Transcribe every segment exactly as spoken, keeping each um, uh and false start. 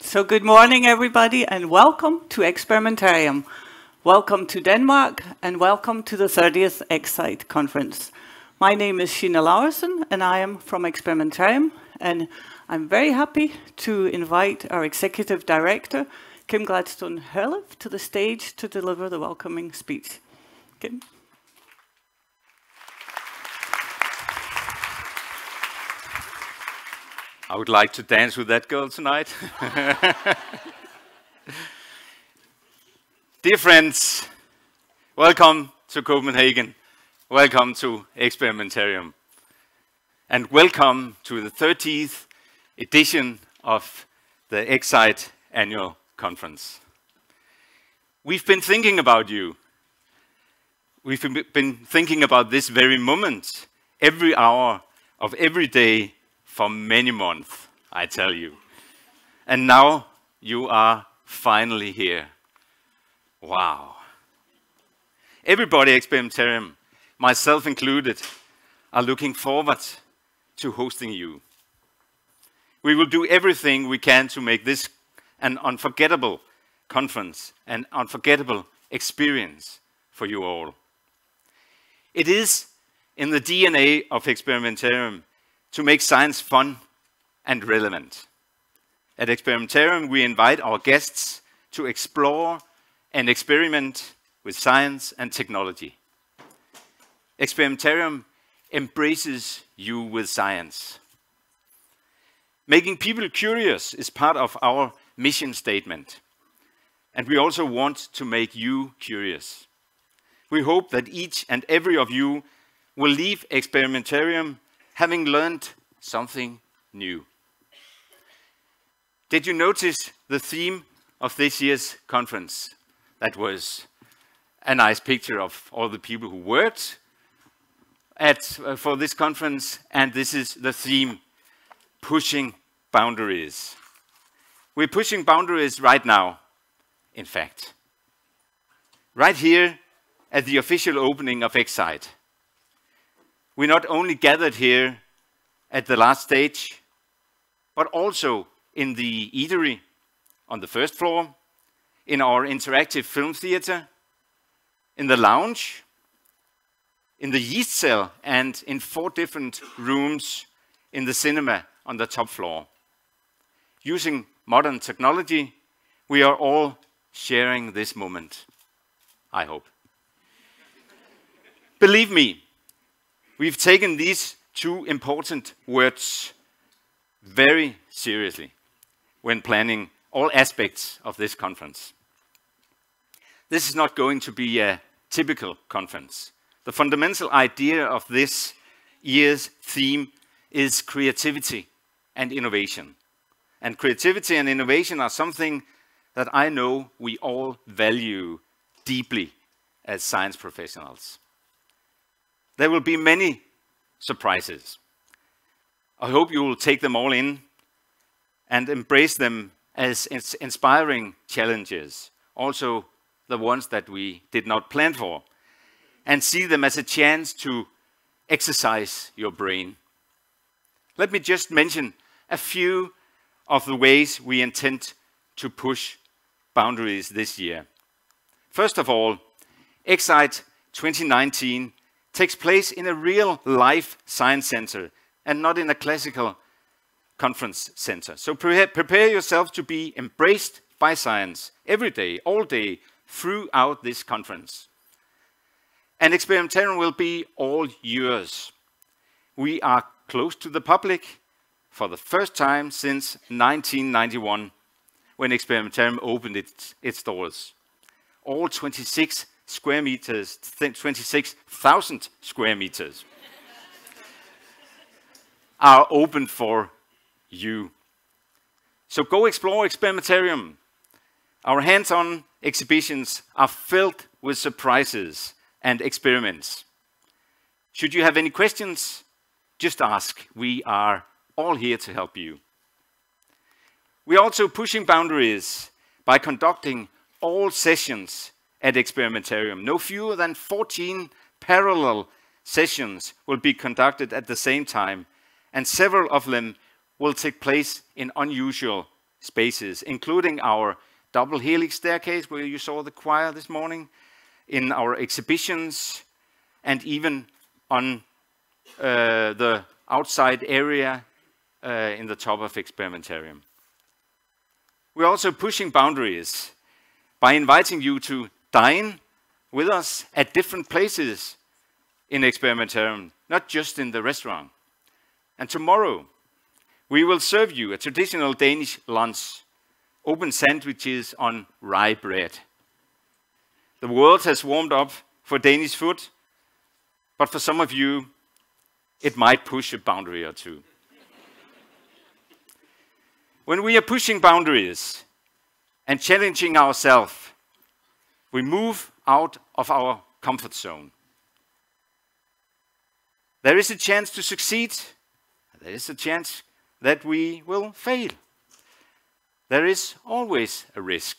So good morning, everybody, and welcome to Experimentarium. Welcome to Denmark, and welcome to the thirtieth Ecsite conference. My name is Sheena Laursen, and I am from Experimentarium, and I'm very happy to invite our Executive Director, Kim Gladstone Herlev, to the stage to deliver the welcoming speech. Kim? I would like to dance with that girl tonight. Dear friends, welcome to Copenhagen, welcome to Experimentarium, and welcome to the thirtieth edition of the Ecsite Annual Conference. We've been thinking about you. We've been thinking about this very moment, every hour of every day, for many months, I tell you. And now you are finally here. Wow. Everybody at Experimentarium, myself included, are looking forward to hosting you. We will do everything we can to make this an unforgettable conference, an unforgettable experience for you all. It is in the D N A of Experimentarium to make science fun and relevant. At Experimentarium, we invite our guests to explore and experiment with science and technology. Experimentarium embraces you with science. Making people curious is part of our mission statement, and we also want to make you curious. We hope that each and every of you will leave Experimentarium having learned something new. Did you notice the theme of this year's conference? That was a nice picture of all the people who worked at, uh, for this conference, and this is the theme: pushing boundaries. We're pushing boundaries right now, in fact. Right here at the official opening of Ecsite. We not only gathered here at the last stage, but also in the eatery on the first floor, in our interactive film theater, in the lounge, in the yeast cell, and in four different rooms in the cinema on the top floor. Using modern technology, we are all sharing this moment, I hope. Believe me, we've taken these two important words very seriously when planning all aspects of this conference. This is not going to be a typical conference. The fundamental idea of this year's theme is creativity and innovation. And creativity and innovation are something that I know we all value deeply as science professionals. There will be many surprises. I hope you will take them all in and embrace them as ins- inspiring challenges, also the ones that we did not plan for, and see them as a chance to exercise your brain. Let me just mention a few of the ways we intend to push boundaries this year. First of all, Ecsite twenty nineteen takes place in a real-life science center and not in a classical conference center. So pre prepare yourself to be embraced by science every day, all day, throughout this conference. And Experimentarium will be all yours. We are close to the public for the first time since nineteen ninety-one, when Experimentarium opened its, its doors. All twenty-six square meters, twenty-six thousand square meters are open for you. So go explore Experimentarium. Our hands-on exhibitions are filled with surprises and experiments. Should you have any questions, just ask. We are all here to help you. We are also pushing boundaries by conducting all sessions at Experimentarium. No fewer than fourteen parallel sessions will be conducted at the same time, and several of them will take place in unusual spaces, including our double helix staircase where you saw the choir this morning, in our exhibitions, and even on uh, the outside area uh, in the top of Experimentarium. We're also pushing boundaries by inviting you to dine with us at different places in Experimentarium, not just in the restaurant. And tomorrow, we will serve you a traditional Danish lunch, open sandwiches on rye bread. The world has warmed up for Danish food, but for some of you, it might push a boundary or two. When we are pushing boundaries and challenging ourselves, we move out of our comfort zone. There is a chance to succeed. There is a chance that we will fail. There is always a risk.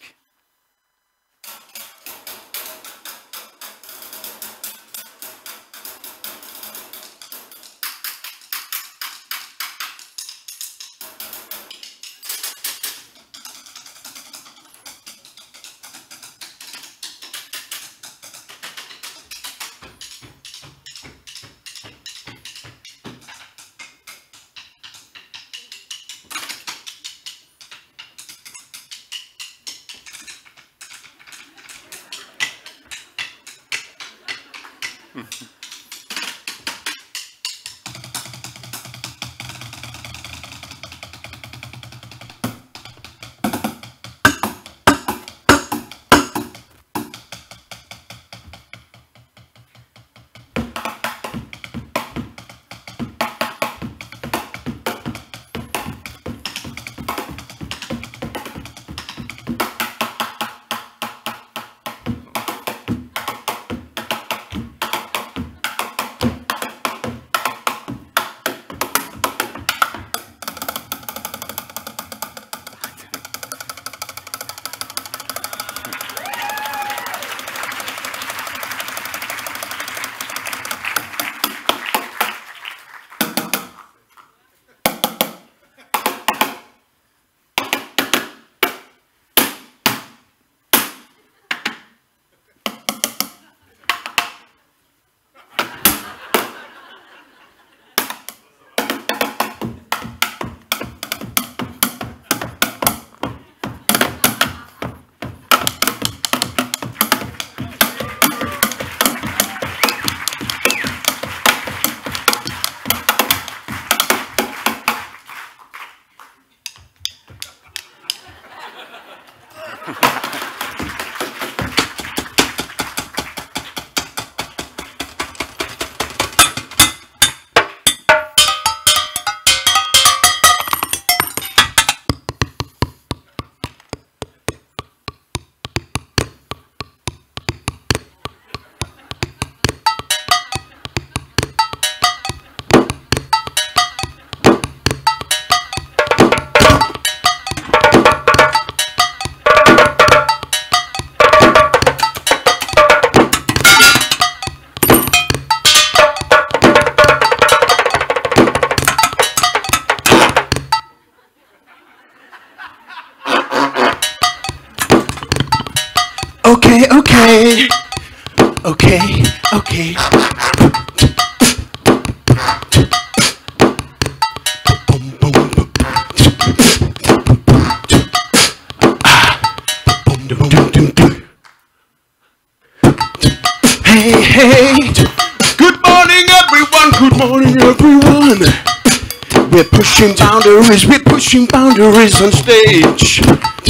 Pushing boundaries, we're pushing boundaries on stage.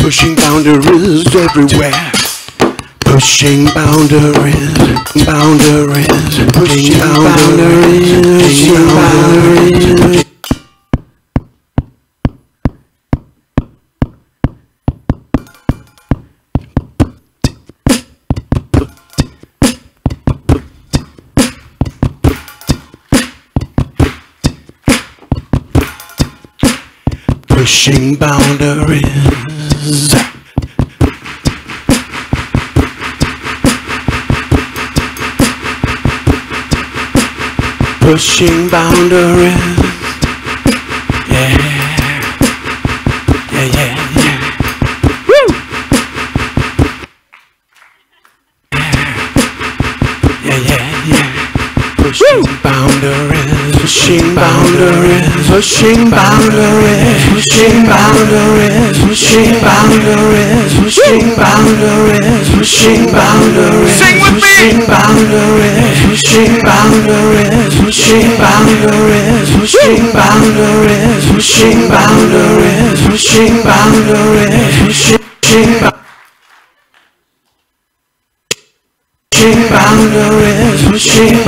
Pushing boundaries everywhere. Pushing boundaries, boundaries, pushing boundaries, pushing boundaries. Pushing boundaries. Pushing boundaries. Yeah. Yeah, yeah, yeah. Woo! Yeah, yeah, yeah. Pushing boundaries. Pushing boundaries. Pushing boundaries. Pushing boundaries. Pushing boundaries. Pushing boundaries. Pushing boundaries. Sing with me! Pushing boundaries. Pushing boundaries, pushing boundaries, pushing boundaries, pushing boundaries, pushing boundaries, pushing boundaries, pushing boundaries. Pushing boundaries, pushing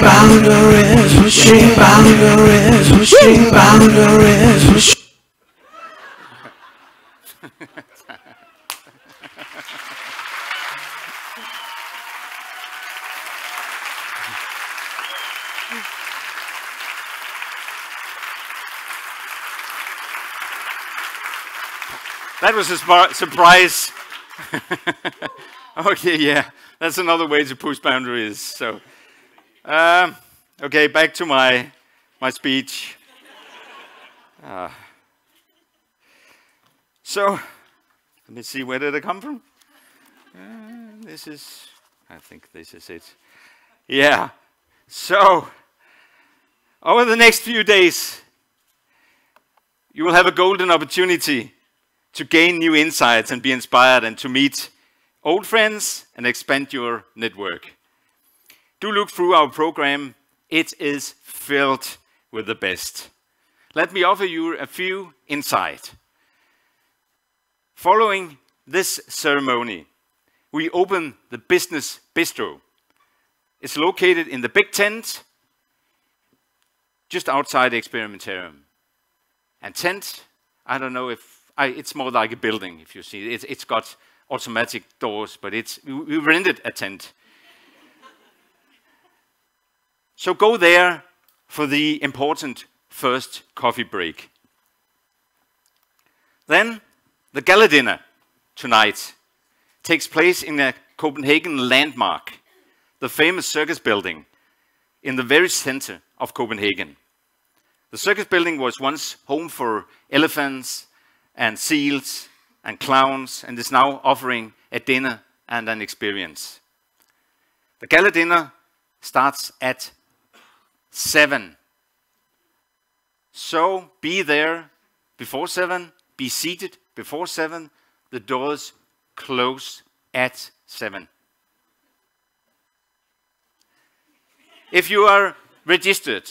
boundaries, pushing boundaries, pushing. That was a surprise. Okay, yeah, that's another way to push boundaries. So, um, okay, back to my my speech. Uh, so, let me see, where did it come from? Uh, this is, I think this is it. Yeah. So, over the next few days, you will have a golden opportunity to gain new insights and be inspired, and to meet old friends and expand your network. Do look through our program. It is filled with the best. Let me offer you a few insights. Following this ceremony, we open the Business Bistro. It's located in the big tent, just outside Experimentarium. And tent, I don't know if I, it's more like a building, if you see. It, it's got automatic doors, but it's, we rented a tent. So go there for the important first coffee break. Then the gala dinner tonight takes place in a Copenhagen landmark, the famous circus building in the very center of Copenhagen. The circus building was once home for elephants and seals and clowns, and is now offering a dinner and an experience. The gala dinner starts at seven. So be there before seven, be seated before seven, the doors close at seven. If you are registered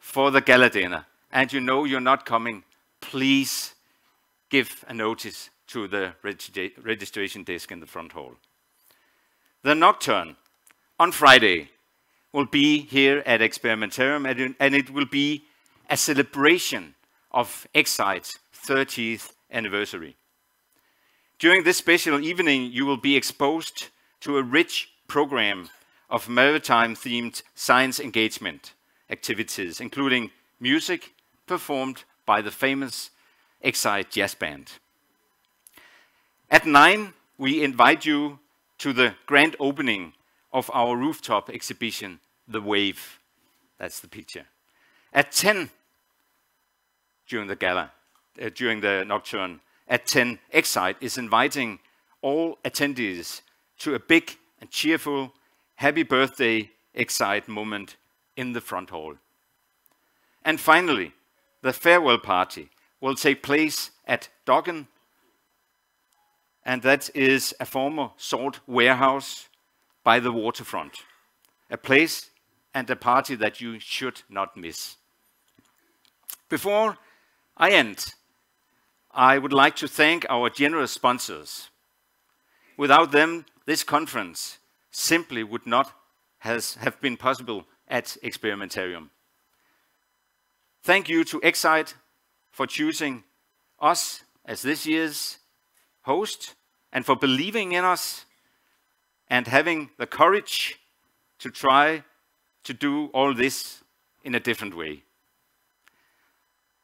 for the gala dinner and you know you're not coming, please give a notice to the reg- registration desk in the front hall. The nocturne on Friday will be here at Experimentarium, and it will be a celebration of Excite's thirtieth anniversary. During this special evening, you will be exposed to a rich program of maritime-themed science engagement activities, including music performed by the famous Ecsite Jazz Band. At nine, we invite you to the grand opening of our rooftop exhibition, The Wave. That's the picture. At ten, during the gala, uh, during the nocturne, at ten, Ecsite is inviting all attendees to a big and cheerful happy birthday Ecsite moment in the front hall. And finally, the farewell party will take place at Doggen, and that is a former salt warehouse by the waterfront, a place and a party that you should not miss. Before I end, I would like to thank our generous sponsors. Without them, this conference simply would not has, have been possible at Experimentarium. Thank you to Ecsite for choosing us as this year's host, and for believing in us and having the courage to try to do all this in a different way.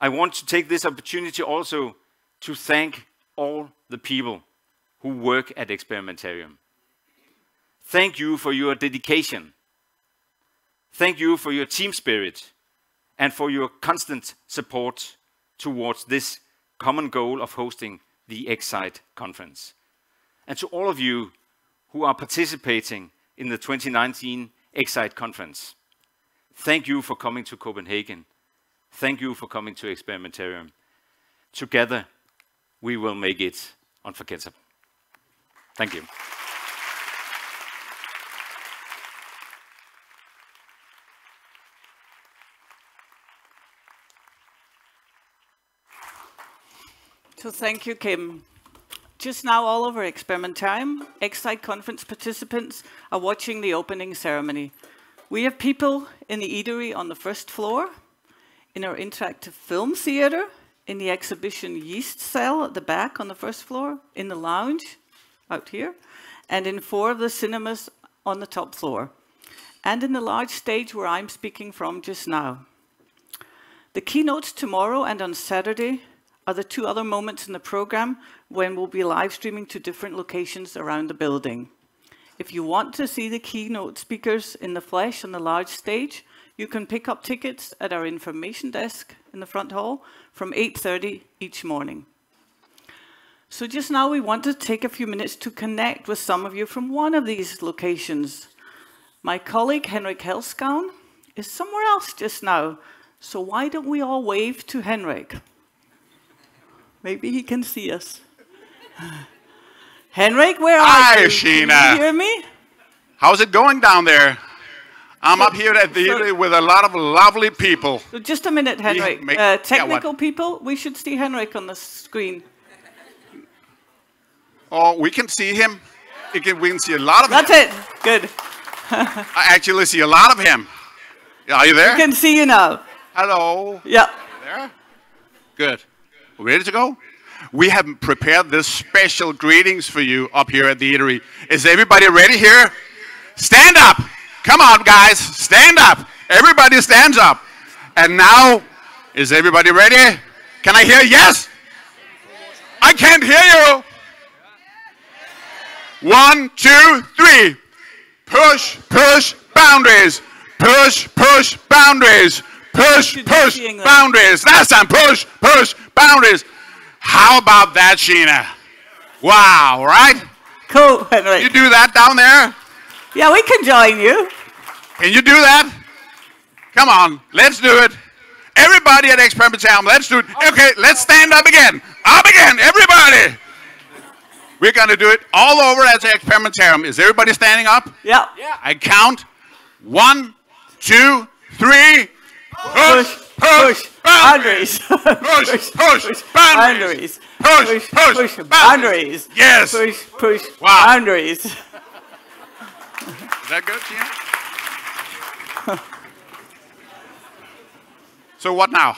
I want to take this opportunity also to thank all the people who work at Experimentarium. Thank you for your dedication. Thank you for your team spirit and for your constant support towards this common goal of hosting the Ecsite conference. And to all of you who are participating in the twenty nineteen Ecsite conference, thank you for coming to Copenhagen. Thank you for coming to Experimentarium. Together, we will make it unforgettable. Thank you. So thank you, Kim. Just now, all over Experimentarium, Ecsite conference participants are watching the opening ceremony. We have people in the eatery on the first floor, in our interactive film theater, in the exhibition yeast cell at the back on the first floor, in the lounge out here, and in four of the cinemas on the top floor, and in the large stage where I'm speaking from just now. The keynotes tomorrow and on Saturday are the two other moments in the program when we'll be live streaming to different locations around the building. If you want to see the keynote speakers in the flesh on the large stage, you can pick up tickets at our information desk in the front hall from eight thirty each morning. So just now we want to take a few minutes to connect with some of you from one of these locations. My colleague Henrik Helskaun is somewhere else just now, so why don't we all wave to Henrik? Maybe he can see us. Henrik, where are Hi, you? Hi, Sheena. Can you hear me? How's it going down there? I'm so, up here at the so, eatery with a lot of lovely people. So just a minute, Henrik. Make, uh, technical yeah, people, we should see Henrik on the screen. Oh, we can see him. We can, we can see a lot of That's him. That's it. Good. I actually see a lot of him. Are you there? I can see you now. Hello. Yeah. There? Good. Ready to go? We have prepared this special greetings for you up here at the eatery. Is everybody ready here? Stand up. Come on, guys. Stand up. Everybody stands up. And now, is everybody ready? Can I hear yes? I can't hear you. One, two, three. Push, push, boundaries. Push, push, boundaries. Push, push, boundaries. Last time, push, push, boundaries. How about that, Sheena? Wow, right? Cool, Henrik. Can you do that down there? Yeah, we can join you. Can you do that? Come on, let's do it. Everybody at Experimentarium, let's do it. Okay, let's stand up again. Up again, everybody. We're going to do it all over at Experimentarium. Is everybody standing up? Yeah. Yeah. I count. One, two, three. Push, push, push, boundaries. Push, push, boundaries. Push, push, boundaries. Yes. Push, push, boundaries. Is that good, Tina? So what now?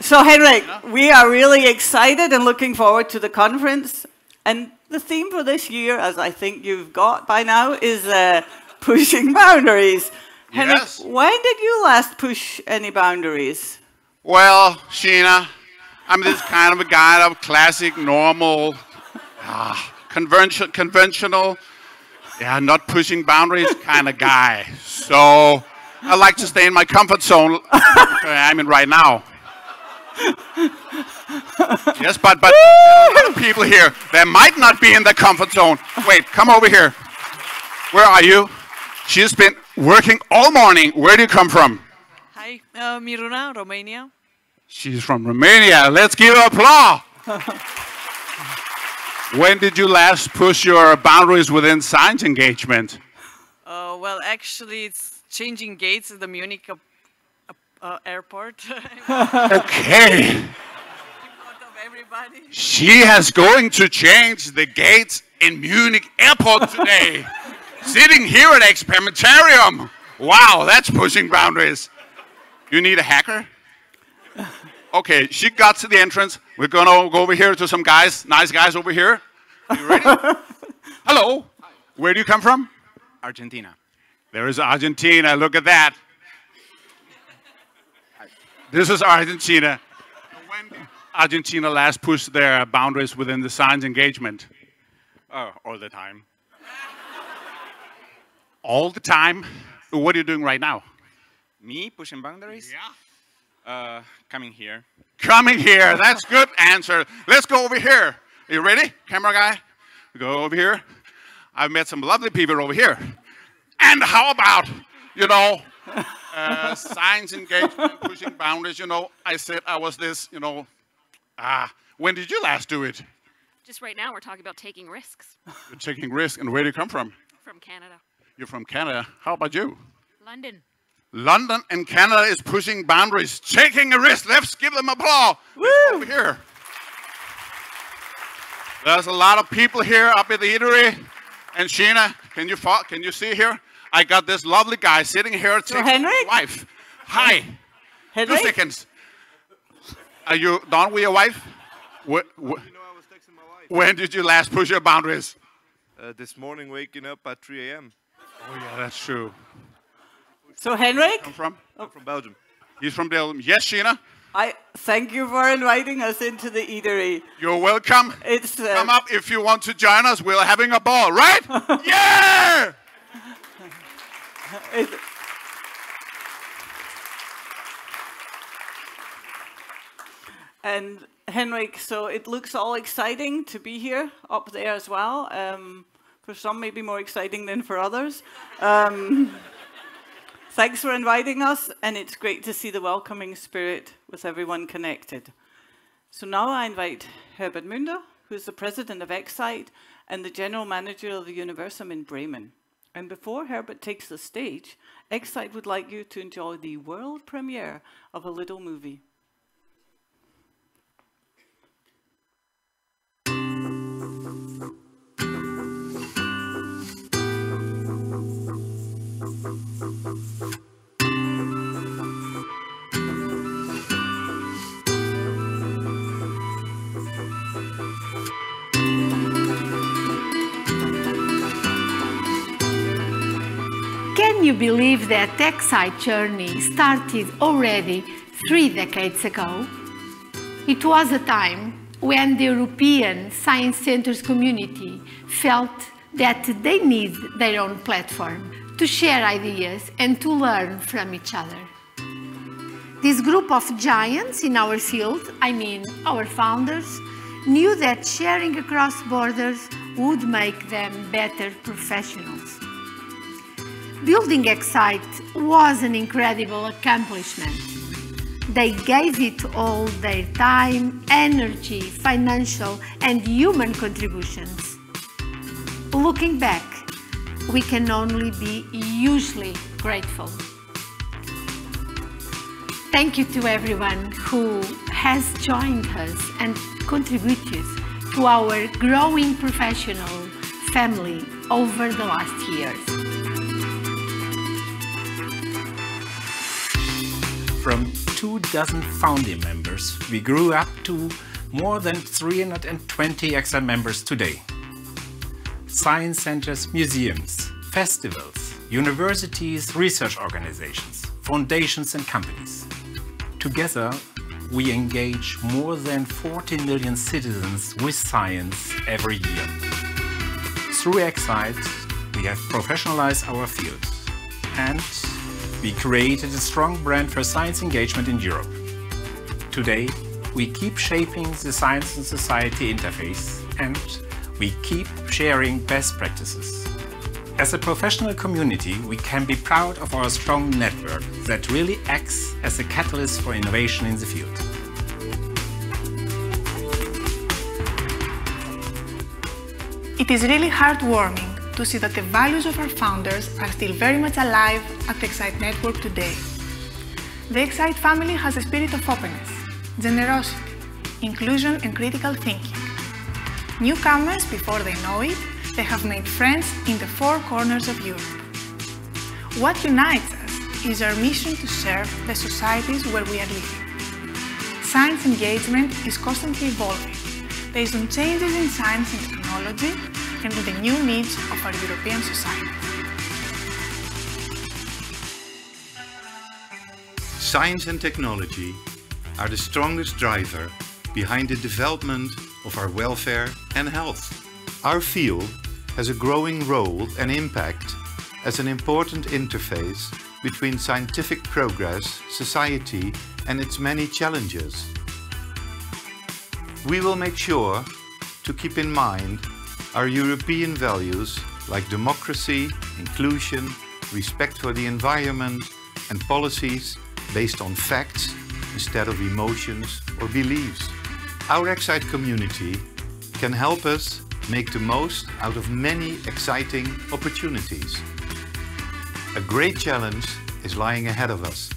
So Henrik, we are really excited and looking forward to the conference. And the theme for this year, as I think you've got by now, is uh, pushing boundaries. Henrik, yes. When did you last push any boundaries? Well, Sheena, I'm this kind of a guy of classic, normal, uh, convention, conventional, yeah, not pushing boundaries kind of guy. So I like to stay in my comfort zone. I'm in right now. Yes, but, but there are people here that might not be in the comfort zone. Wait, come over here. Where are you? She's been working all morning. Where do you come from? Hi, uh, Miruna, Romania. She's from Romania. Let's give her applause. When did you last push your boundaries within science engagement? Uh, well, actually, it's changing gates at the Munich uh, uh, airport. Okay. In front of everybody. She has going to change the gates in Munich airport today. Sitting here at Experimentarium. Wow, that's pushing boundaries. You need a hacker? Okay, she got to the entrance. We're going to go over here to some guys, nice guys over here. Are you ready? Hello. Hi. Where do you come from? Argentina. There is Argentina. Look at that. Hi. This is Argentina. When, Argentina last pushed their boundaries within the science engagement. Uh, all the time. All the time? What are you doing right now? Me? Pushing boundaries? Yeah. Uh, coming here. Coming here. That's good answer. Let's go over here. Are you ready, camera guy? Go over here. I've met some lovely people over here. And how about, you know, uh, science engagement, pushing boundaries, you know, I said I was this, you know, ah, when did you last do it? Just right now, we're talking about taking risks. You're taking risks, and where do you come from? From Canada. You're from Canada. How about you? London. London and Canada is pushing boundaries, taking a risk. Let's give them applause. Woo! Over here. There's a lot of people here up at the eatery. And Sheena, can you can you see here? I got this lovely guy sitting here taking his wife. Hi. Henrik? Two seconds. Are you done with your wife? When, when, you know I was texting my wife? When did you last push your boundaries? Uh, this morning, waking up at three A M Oh yeah, that's true. So Henrik? I'm from? Oh. I'm from Belgium. He's from Belgium. Yes, Sheena? I thank you for inviting us into the eatery. You're welcome. It's, uh, come up if you want to join us. We're having a ball, right? Yeah! It, and Henrik, so it looks all exciting to be here up there as well. Um, for some, maybe more exciting than for others. Um, Thanks for inviting us, and it's great to see the welcoming spirit with everyone connected. So now I invite Herbert Münder, who is the president of Ecsite and the general manager of the Universum in Bremen. And before Herbert takes the stage, Ecsite would like you to enjoy the world premiere of a little movie. Can you believe that Ecsite journey started already three decades ago? It was a time when the European Science Centers community felt that they need their own platform to share ideas and to learn from each other. This group of giants in our field, I mean our founders, knew that sharing across borders would make them better professionals. Building Ecsite was an incredible accomplishment. They gave it all their time, energy, financial and human contributions. Looking back, we can only be hugely grateful. Thank you to everyone who has joined us and contributed to our growing professional family over the last years. From two dozen founding members, we grew up to more than three hundred twenty Ecsite members today. Science centers, museums, festivals, universities, research organizations, foundations and companies. Together, we engage more than forty million citizens with science every year. Through Ecsite, we have professionalized our field and we created a strong brand for science engagement in Europe. Today, we keep shaping the science and society interface and we keep sharing best practices. As a professional community, we can be proud of our strong network that really acts as a catalyst for innovation in the field. It is really heartwarming to see that the values of our founders are still very much alive at the Ecsite Network today. The Ecsite family has a spirit of openness, generosity, inclusion and critical thinking. Newcomers, before they know it, they have made friends in the four corners of Europe. What unites us is our mission to serve the societies where we are living. Science engagement is constantly evolving, based on changes in science and technology, and with the new needs of our European society. Science and technology are the strongest driver behind the development of our welfare and health. Our field has a growing role and impact as an important interface between scientific progress, society, and its many challenges. We will make sure to keep in mind our European values like democracy, inclusion, respect for the environment, and policies based on facts instead of emotions or beliefs. Our Ecsite community can help us make the most out of many exciting opportunities. A great challenge is lying ahead of us.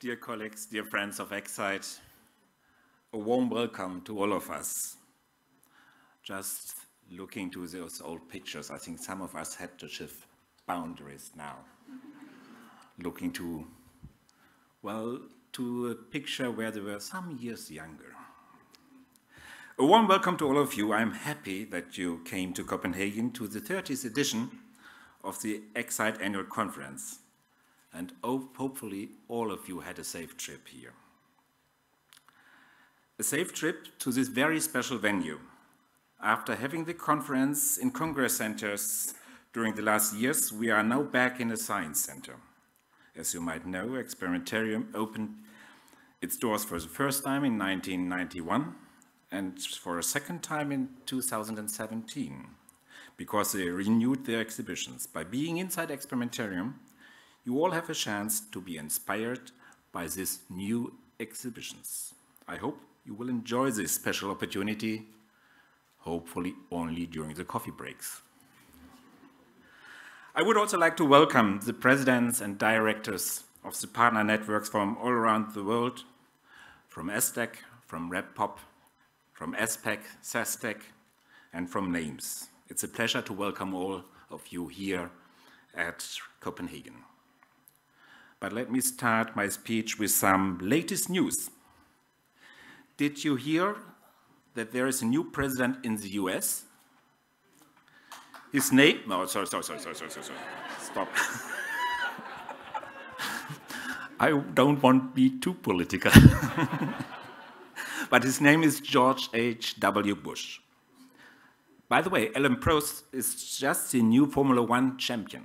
Dear colleagues, dear friends of Ecsite, a warm welcome to all of us. Just looking to those old pictures, I think some of us had to shift boundaries now. Looking to, well, to a picture where they were some years younger. A warm welcome to all of you. I'm happy that you came to Copenhagen to the thirtieth edition of the Ecsite Annual Conference. And hopefully all of you had a safe trip here. A safe trip to this very special venue. After having the conference in Congress centers during the last years, we are now back in a science center. As you might know, Experimentarium opened its doors for the first time in nineteen ninety-one and for a second time in two thousand seventeen, because they renewed their exhibitions. By being inside Experimentarium, you all have a chance to be inspired by these new exhibitions. I hope you will enjoy this special opportunity, hopefully only during the coffee breaks. I would also like to welcome the presidents and directors of the partner networks from all around the world, from Astec, from RepPop, from Aspec, SASTEC, and from Names. It's a pleasure to welcome all of you here at Copenhagen. But let me start my speech with some latest news. Did you hear that there is a new president in the U S? His name, no, sorry, sorry, sorry, sorry, sorry, sorry. Stop. I don't want to be too political. But his name is George H W Bush. By the way, Alain Prost is just the new Formula One champion.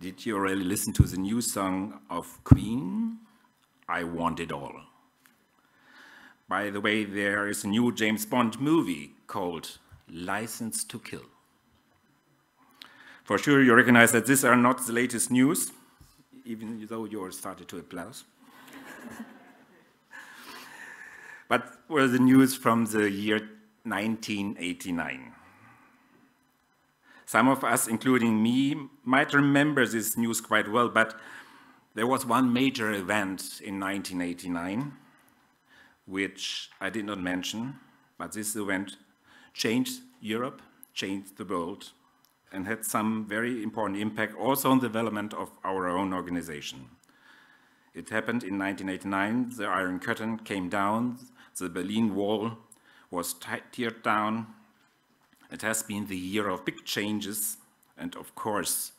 Did you already listen to the new song of Queen, I Want It All? By the way, there is a new James Bond movie called License to Kill. For sure you recognize that these are not the latest news, even though you all started to applaud. But were the news from the year nineteen eighty-nine. Some of us, including me, might remember this news quite well, but there was one major event in nineteen eighty-nine, which I did not mention, but this event changed Europe, changed the world, and had some very important impact also on the development of our own organization. It happened in nineteen eighty-nine, the Iron Curtain came down, the Berlin Wall was teared down. It has been the year of big changes, and of course,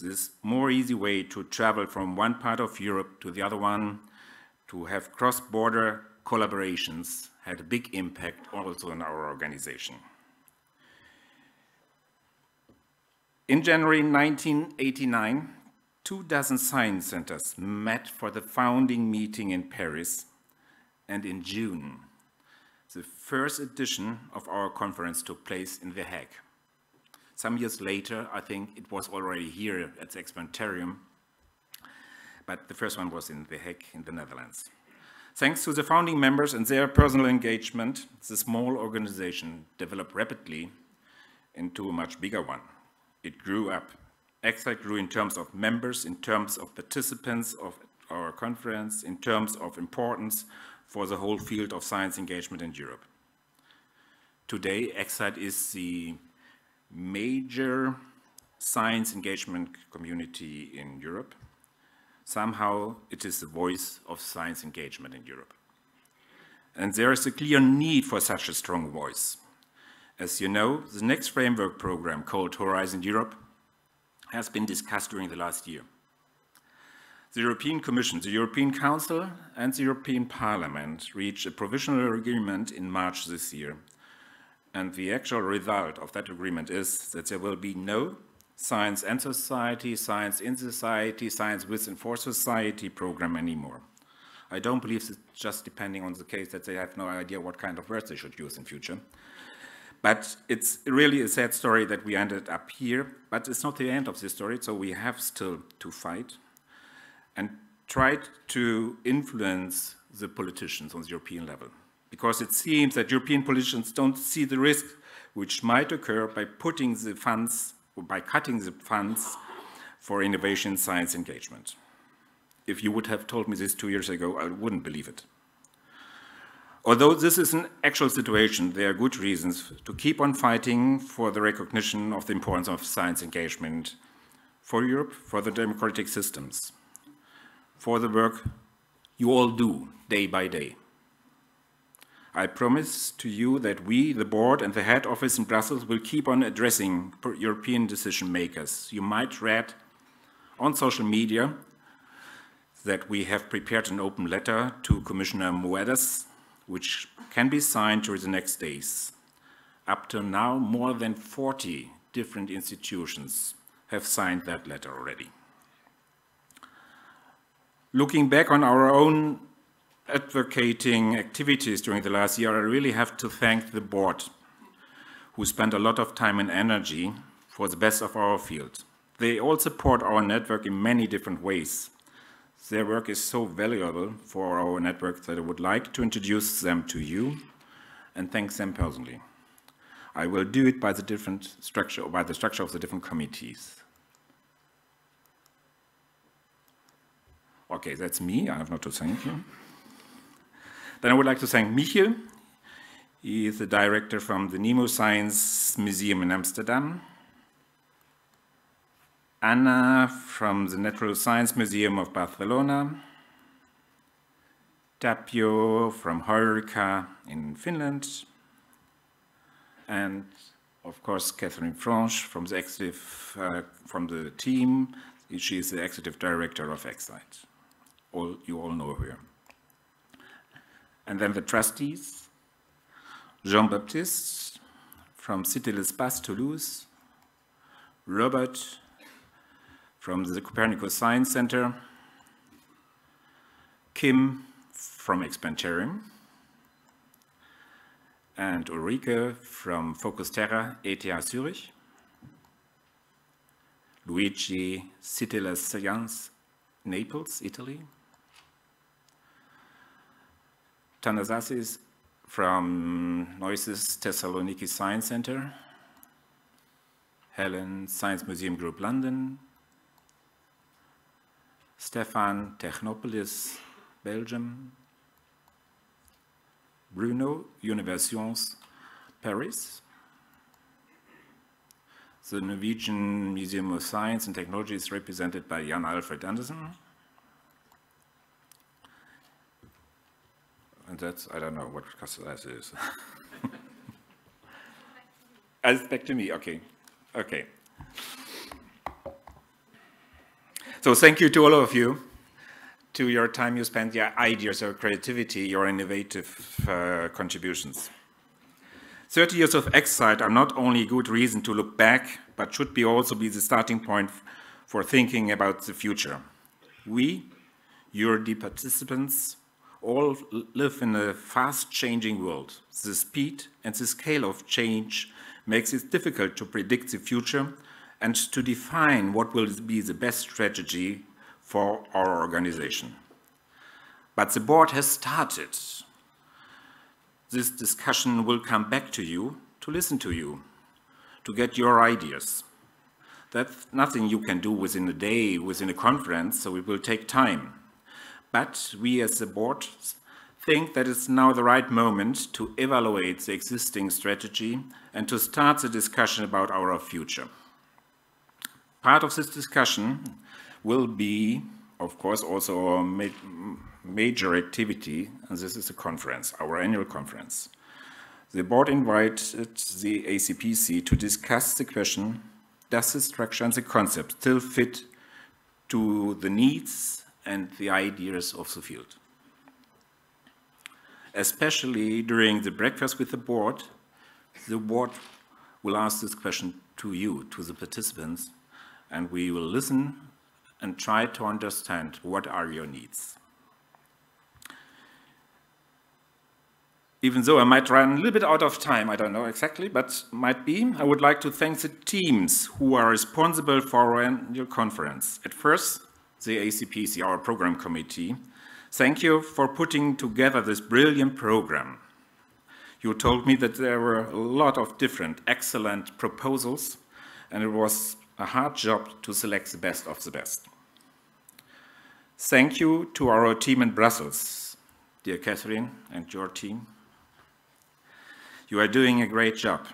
this more easy way to travel from one part of Europe to the other one, to have cross-border collaborations, had a big impact also on our organization. In January nineteen eighty-nine, two dozen science centers met for the founding meeting in Paris, and in June, the first edition of our conference took place in The Hague. Some years later, I think it was already here at the Experimentarium, but the first one was in The Hague in the Netherlands. Thanks to the founding members and their personal engagement, the small organization developed rapidly into a much bigger one. It grew up. Ecsite grew in terms of members, in terms of participants of our conference, in terms of importance for the whole field of science engagement in Europe. Today, Ecsite is the major science engagement community in Europe. Somehow, it is the voice of science engagement in Europe. And there is a clear need for such a strong voice. As you know, the next framework program called Horizon Europe has been discussed during the last year. The European Commission, the European Council, and the European Parliament reached a provisional agreement in March this year. And the actual result of that agreement is that there will be no Science and Society, Science in Society, Science with and for Society program anymore. I don't believe it's just depending on the case that they have no idea what kind of words they should use in future. But it's really a sad story that we ended up here, but it's not the end of the story, so we have still to fight and try to influence the politicians on the European level. Because it seems that European politicians don't see the risk which might occur by putting the funds, or by cutting the funds for innovation science engagement. If you would have told me this two years ago, I wouldn't believe it. Although this is an actual situation, there are good reasons to keep on fighting for the recognition of the importance of science engagement for Europe, for the democratic systems, for the work you all do day by day. I promise to you that we, the board and the head office in Brussels, will keep on addressing European decision makers. You might read on social media that we have prepared an open letter to Commissioner Moedas, which can be signed during the next days. Up to now, more than forty different institutions have signed that letter already. Looking back on our own advocating activities during the last year, I really have to thank the board, who spent a lot of time and energy for the best of our field. They all support our network in many different ways. Their work is so valuable for our network that I would like to introduce them to you and thank them personally. I will do it by the different structure, by the structure of the different committees. Okay, that's me. I have not to thank you. Then I would like to thank Michiel. He is the director from the Nemo Science Museum in Amsterdam. Anna from the Natural Science Museum of Barcelona. Tapio from Heurika in Finland. And of course, Catherine Franche from the executive, uh, from the team. She is the executive director of Ecsite. All, you all know her. And then the trustees, Jean-Baptiste from Cité les Sciences, Toulouse, Robert from the Copernicus Science Center, Kim from Experimentarium, and Heurika from Focus Terra, E T H Zurich, Luigi, Cité les Sciences, Naples, Italy, Thanasis from Neues Thessaloniki Science Center, Helen, Science Museum Group London, Stefan, Technopolis, Belgium, Bruno, Universcience, Paris, the Norwegian Museum of Science and Technology is represented by Jan Alfred Andersen. And that's, I don't know what that is. It's back to me, okay. Okay. So thank you to all of you, to your time you spent, your ideas, your creativity, your innovative uh, contributions. thirty years of Ecsite are not only a good reason to look back, but should be also be the starting point for thinking about the future. We, your dear participants, all live in a fast-changing world. The speed and the scale of change makes it difficult to predict the future and to define what will be the best strategy for our organization. But the board has started. This discussion will come back to you, to listen to you, to get your ideas. That's nothing you can do within a day, within a conference, so it will take time. But we as a board think that it's now the right moment to evaluate the existing strategy and to start the discussion about our future. Part of this discussion will be, of course, also a ma major activity, and this is a conference, our annual conference. The board invited the A C P C to discuss the question, does the structure and the concept still fit to the needs and the ideas of the field? Especially during the breakfast with the board, the board will ask this question to you, to the participants, and we will listen and try to understand what are your needs. Even though I might run a little bit out of time, I don't know exactly, but might be, I would like to thank the teams who are responsible for our annual conference. At first, the A C P C, our program committee. Thank you for putting together this brilliant program. You told me that there were a lot of different excellent proposals, and it was a hard job to select the best of the best. Thank you to our team in Brussels, dear Catherine and your team. You are doing a great job.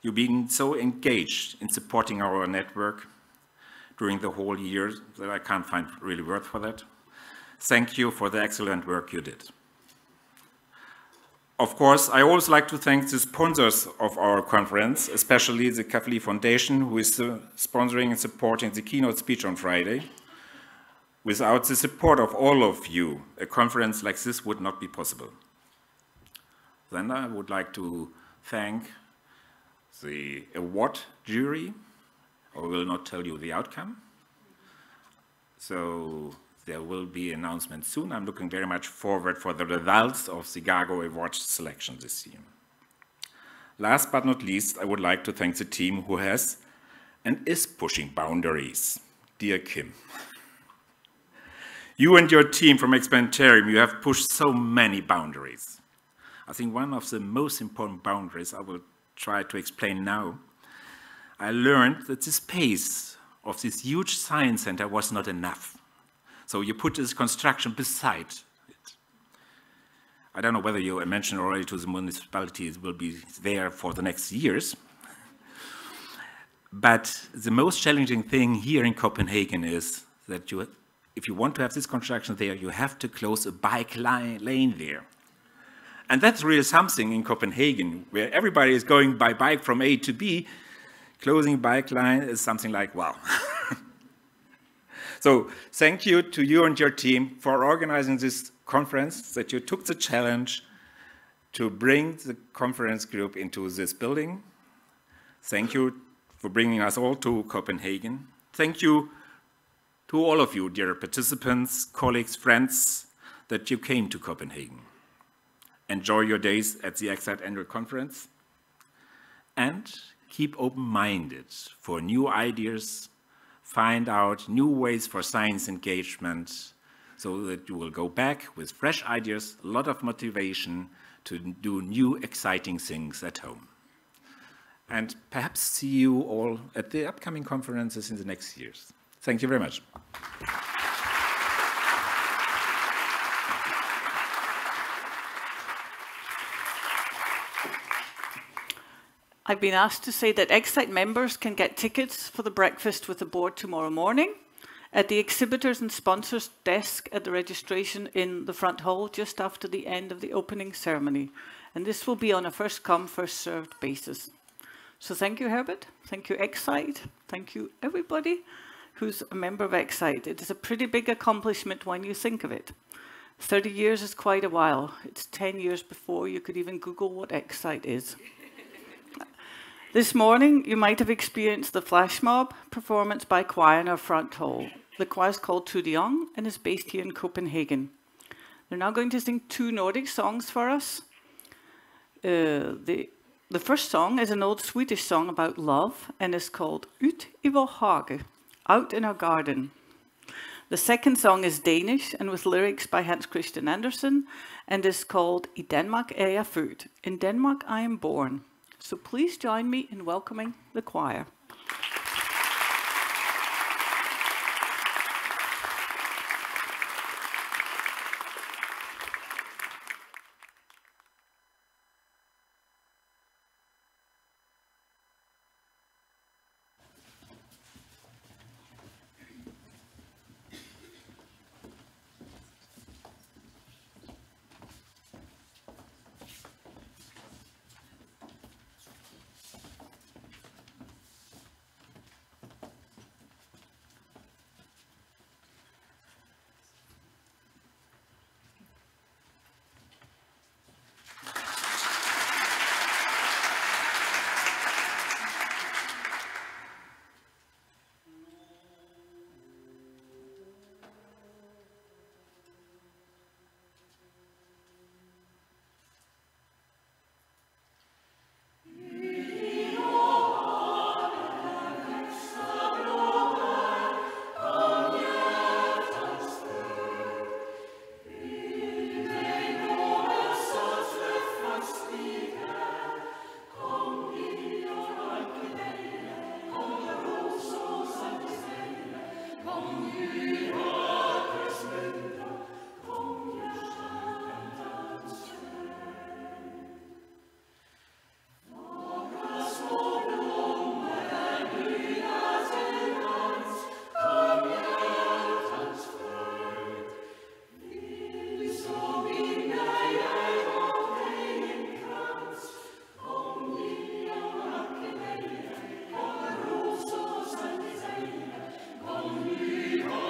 You've been so engaged in supporting our network during the whole year that I can't find really word for that. Thank you for the excellent work you did. Of course, I always like to thank the sponsors of our conference, especially the Cafferly Foundation, who is uh, sponsoring and supporting the keynote speech on Friday. Without the support of all of you, a conference like this would not be possible. Then I would like to thank the award jury. I will not tell you the outcome. So there will be announcements soon. I'm looking very much forward for the results of the Gago Award selection this year. Last but not least, I would like to thank the team who has and is pushing boundaries. Dear Kim, you and your team from Experimentarium, you have pushed so many boundaries. I think one of the most important boundaries I will try to explain now. I learned that the space of this huge science center was not enough. So you put this construction beside it. I don't know whether you mentioned already to the municipalities will be there for the next years. But the most challenging thing here in Copenhagen is that you, if you want to have this construction there, you have to close a bike lane there. And that's really something in Copenhagen, where everybody is going by bike from A to B. Closing bike lane is something like, wow. So thank you to you and your team for organizing this conference, that you took the challenge to bring the conference group into this building. Thank you for bringing us all to Copenhagen. Thank you to all of you, dear participants, colleagues, friends, that you came to Copenhagen. Enjoy your days at the Ecsite Annual Conference, and keep open-minded for new ideas. Find out new ways for science engagement so that you will go back with fresh ideas, a lot of motivation to do new exciting things at home. And perhaps see you all at the upcoming conferences in the next years. Thank you very much. I've been asked to say that Ecsite members can get tickets for the breakfast with the board tomorrow morning at the exhibitors and sponsors desk at the registration in the front hall just after the end of the opening ceremony. And this will be on a first come, first served basis. So thank you, Herbert. Thank you, Ecsite. Thank you, everybody who's a member of Ecsite. It is a pretty big accomplishment when you think of it. thirty years is quite a while. It's ten years before you could even Google what Ecsite is. This morning, you might have experienced the flash mob performance by choir in our front hall. The choir is called Tudiong and is based here in Copenhagen. They're now going to sing two Nordic songs for us. Uh, the, the first song is an old Swedish song about love and is called Ut I vår hage, Out in Our Garden. The second song is Danish and with lyrics by Hans Christian Andersen and is called I Danmark er jeg født, In Denmark I am born. So please join me in welcoming the choir. Oh,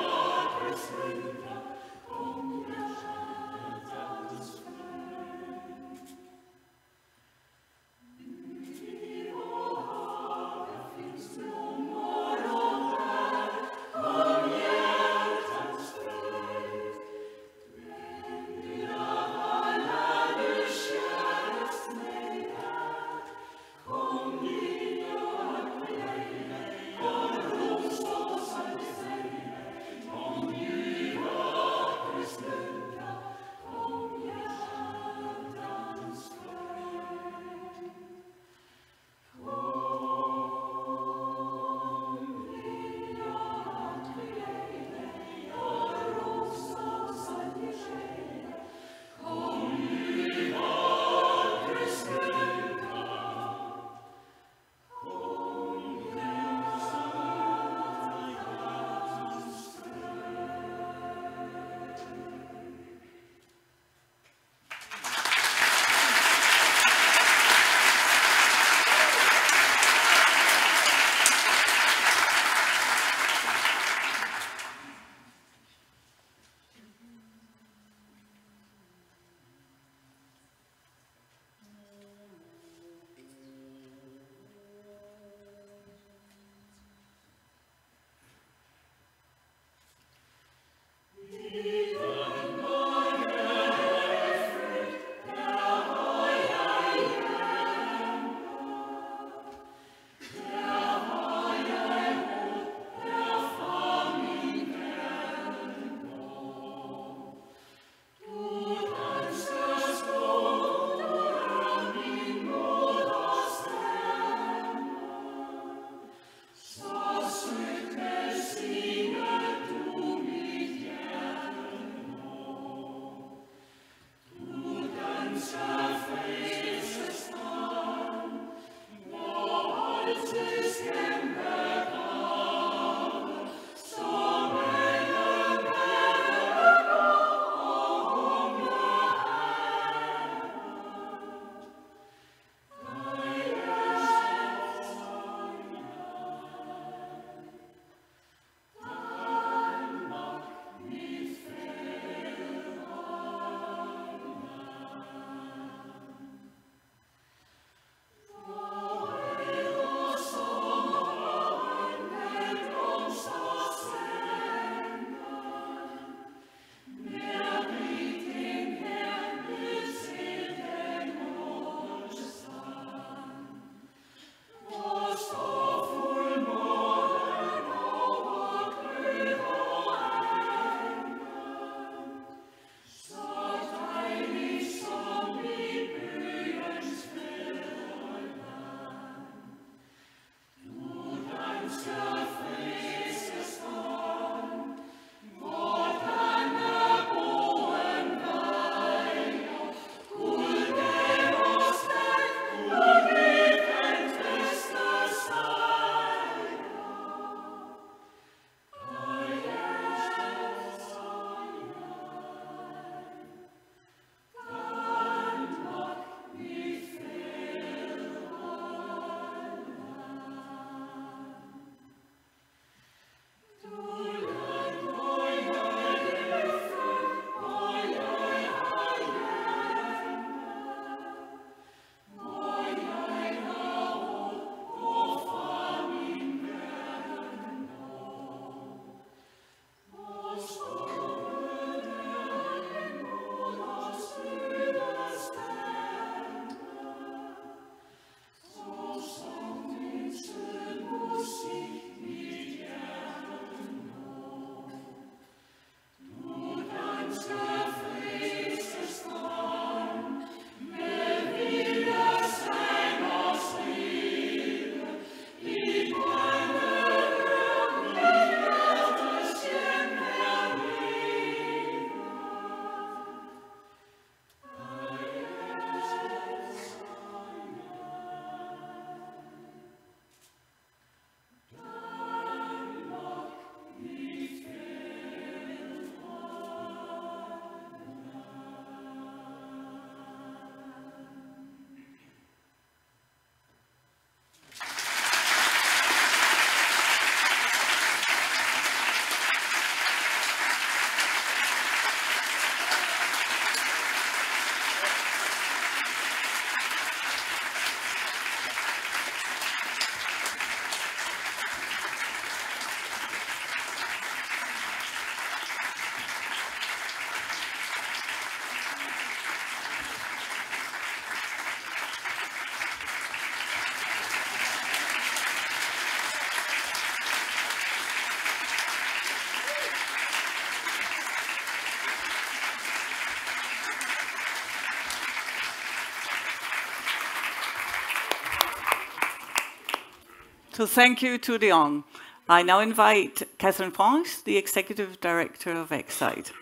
So thank you to Leon. I now invite Catherine Franche, the Executive Director of Ecsite.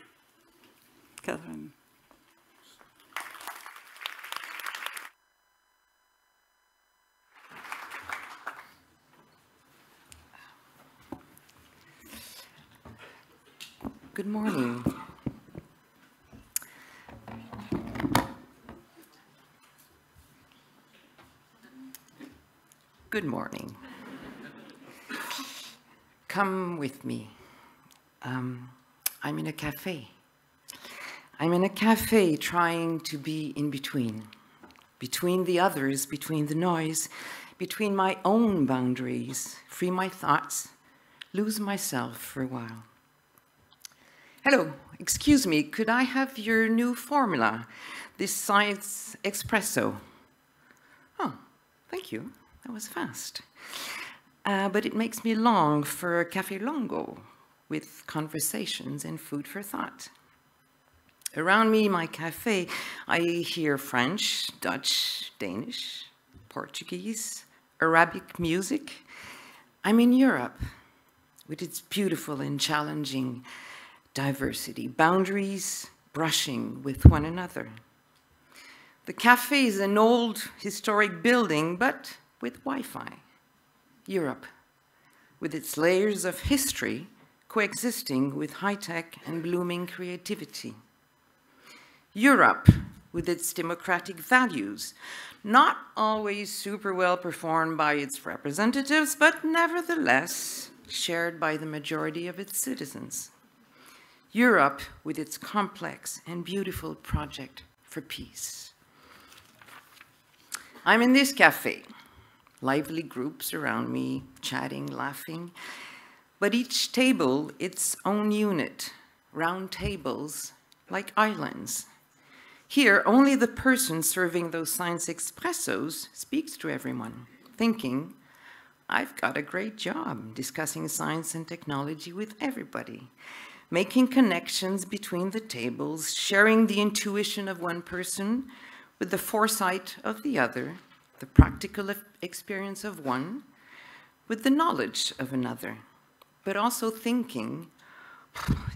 Catherine. Good morning. Good morning. Come with me. Um, I'm in a cafe. I'm in a cafe trying to be in between. Between the others, between the noise, between my own boundaries, free my thoughts, lose myself for a while. Hello, excuse me, could I have your new formula, this science espresso? Oh, thank you, that was fast. Uh, but it makes me long for a café lungo with conversations and food for thought. Around me, my café, I hear French, Dutch, Danish, Portuguese, Arabic music. I'm in Europe, with its beautiful and challenging diversity, boundaries brushing with one another. The cafe is an old historic building, but with Wi-Fi. Europe, with its layers of history coexisting with high-tech and blooming creativity. Europe, with its democratic values, not always super well performed by its representatives, but nevertheless shared by the majority of its citizens. Europe with its complex and beautiful project for peace. I'm in this cafe, lively groups around me, chatting, laughing, but each table its own unit, round tables like islands. Here, only the person serving those science espressos speaks to everyone, thinking, I've got a great job discussing science and technology with everybody, making connections between the tables, sharing the intuition of one person with the foresight of the other, the practical experience of one with the knowledge of another, but also thinking,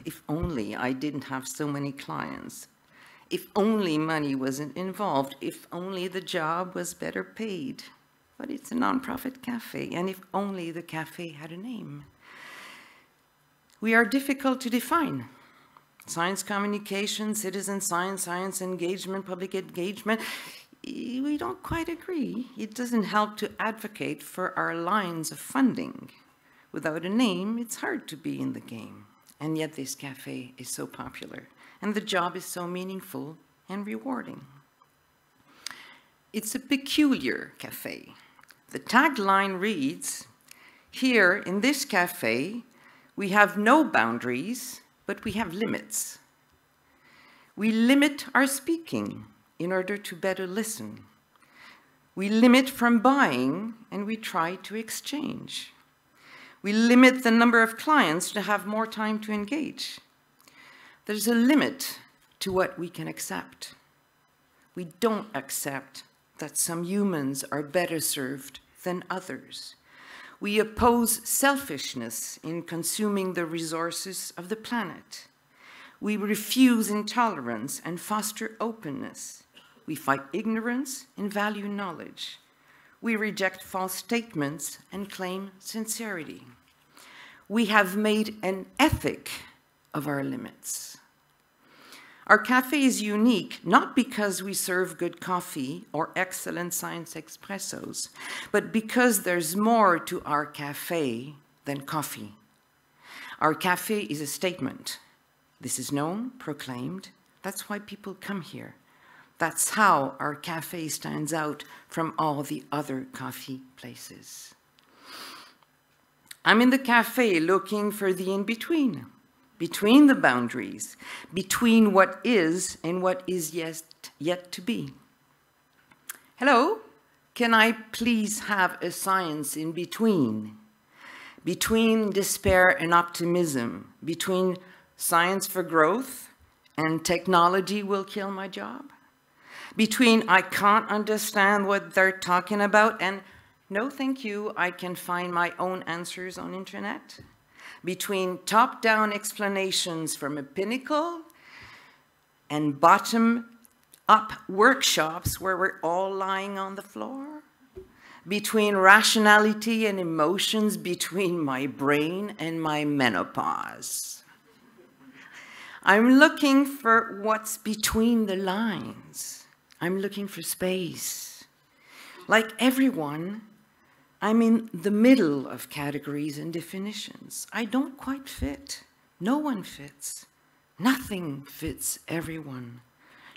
if only I didn't have so many clients, if only money wasn't involved, if only the job was better paid, but it's a nonprofit cafe, and if only the cafe had a name. We are difficult to define. Science communication, citizen science, science engagement, public engagement, we don't quite agree. It doesn't help to advocate for our lines of funding. Without a name, it's hard to be in the game. And yet this cafe is so popular, and the job is so meaningful and rewarding. It's a peculiar cafe. The tagline reads, here in this cafe, we have no boundaries, but we have limits. We limit our speaking in order to better listen. We limit from buying, and we try to exchange. We limit the number of clients to have more time to engage. There's a limit to what we can accept. We don't accept that some humans are better served than others. We oppose selfishness in consuming the resources of the planet. We refuse intolerance and foster openness. We fight ignorance and value knowledge. We reject false statements and claim sincerity. We have made an ethic of our limits. Our cafe is unique, not because we serve good coffee or excellent science espressos, but because there's more to our cafe than coffee. Our cafe is a statement. This is known, proclaimed. That's why people come here. That's how our cafe stands out from all the other coffee places. I'm in the cafe looking for the in-between. Between the boundaries, between what is and what is yet, yet to be. Hello, can I please have a science in between? Between despair and optimism, between science for growth and technology will kill my job? Between I can't understand what they're talking about and no thank you, I can find my own answers on internet. Between top-down explanations from a pinnacle and bottom-up workshops where we're all lying on the floor, between rationality and emotions, between my brain and my menopause. I'm looking for what's between the lines. I'm looking for space. Like everyone, I'm in the middle of categories and definitions. I don't quite fit. No one fits. Nothing fits everyone.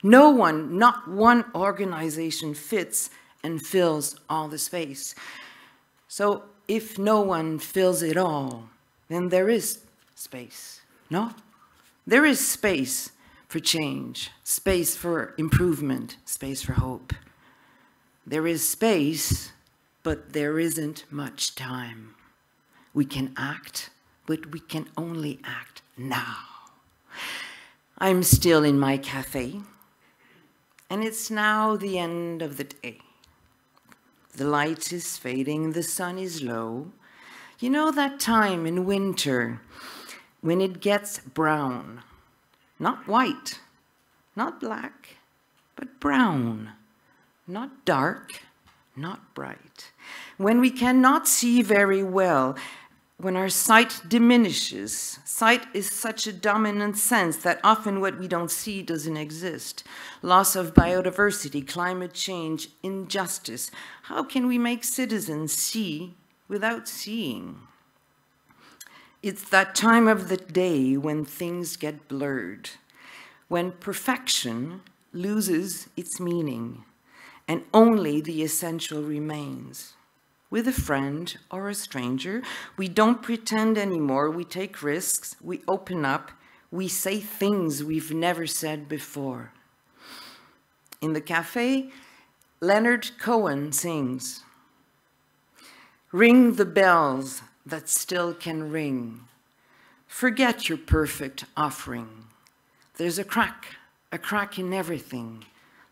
No one, not one organization fits and fills all the space. So if no one fills it all, then there is space. No? There is space for change, space for improvement, space for hope. There is space, but there isn't much time. We can act, but we can only act now. I'm still in my cafe, and it's now the end of the day. The light is fading, the sun is low. You know that time in winter when it gets brown? Not white, not black, but brown. Not dark, not bright. When we cannot see very well, when our sight diminishes. Sight is such a dominant sense that often what we don't see doesn't exist. Loss of biodiversity, climate change, injustice. How can we make citizens see without seeing? It's that time of the day when things get blurred, when perfection loses its meaning, and only the essential remains. With a friend or a stranger, we don't pretend anymore, we take risks, we open up, we say things we've never said before. In the cafe, Leonard Cohen sings, "Ring the bells that still can ring. Forget your perfect offering. There's a crack, a crack in everything.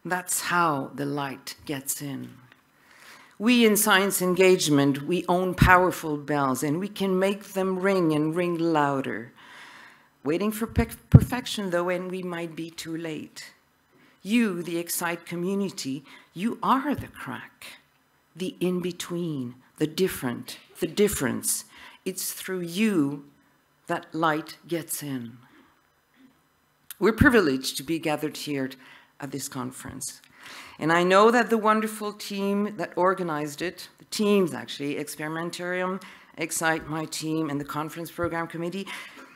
That's how the light gets in." We in science engagement, we own powerful bells, and we can make them ring and ring louder. Waiting for pe perfection, though, and we might be too late. You, the Ecsite community, you are the crack, the in-between, the different, the difference. It's through you that light gets in. We're privileged to be gathered here at this conference. And I know that the wonderful team that organized it, the teams actually, Experimentarium, Ecsite, my team, and the Conference Program Committee,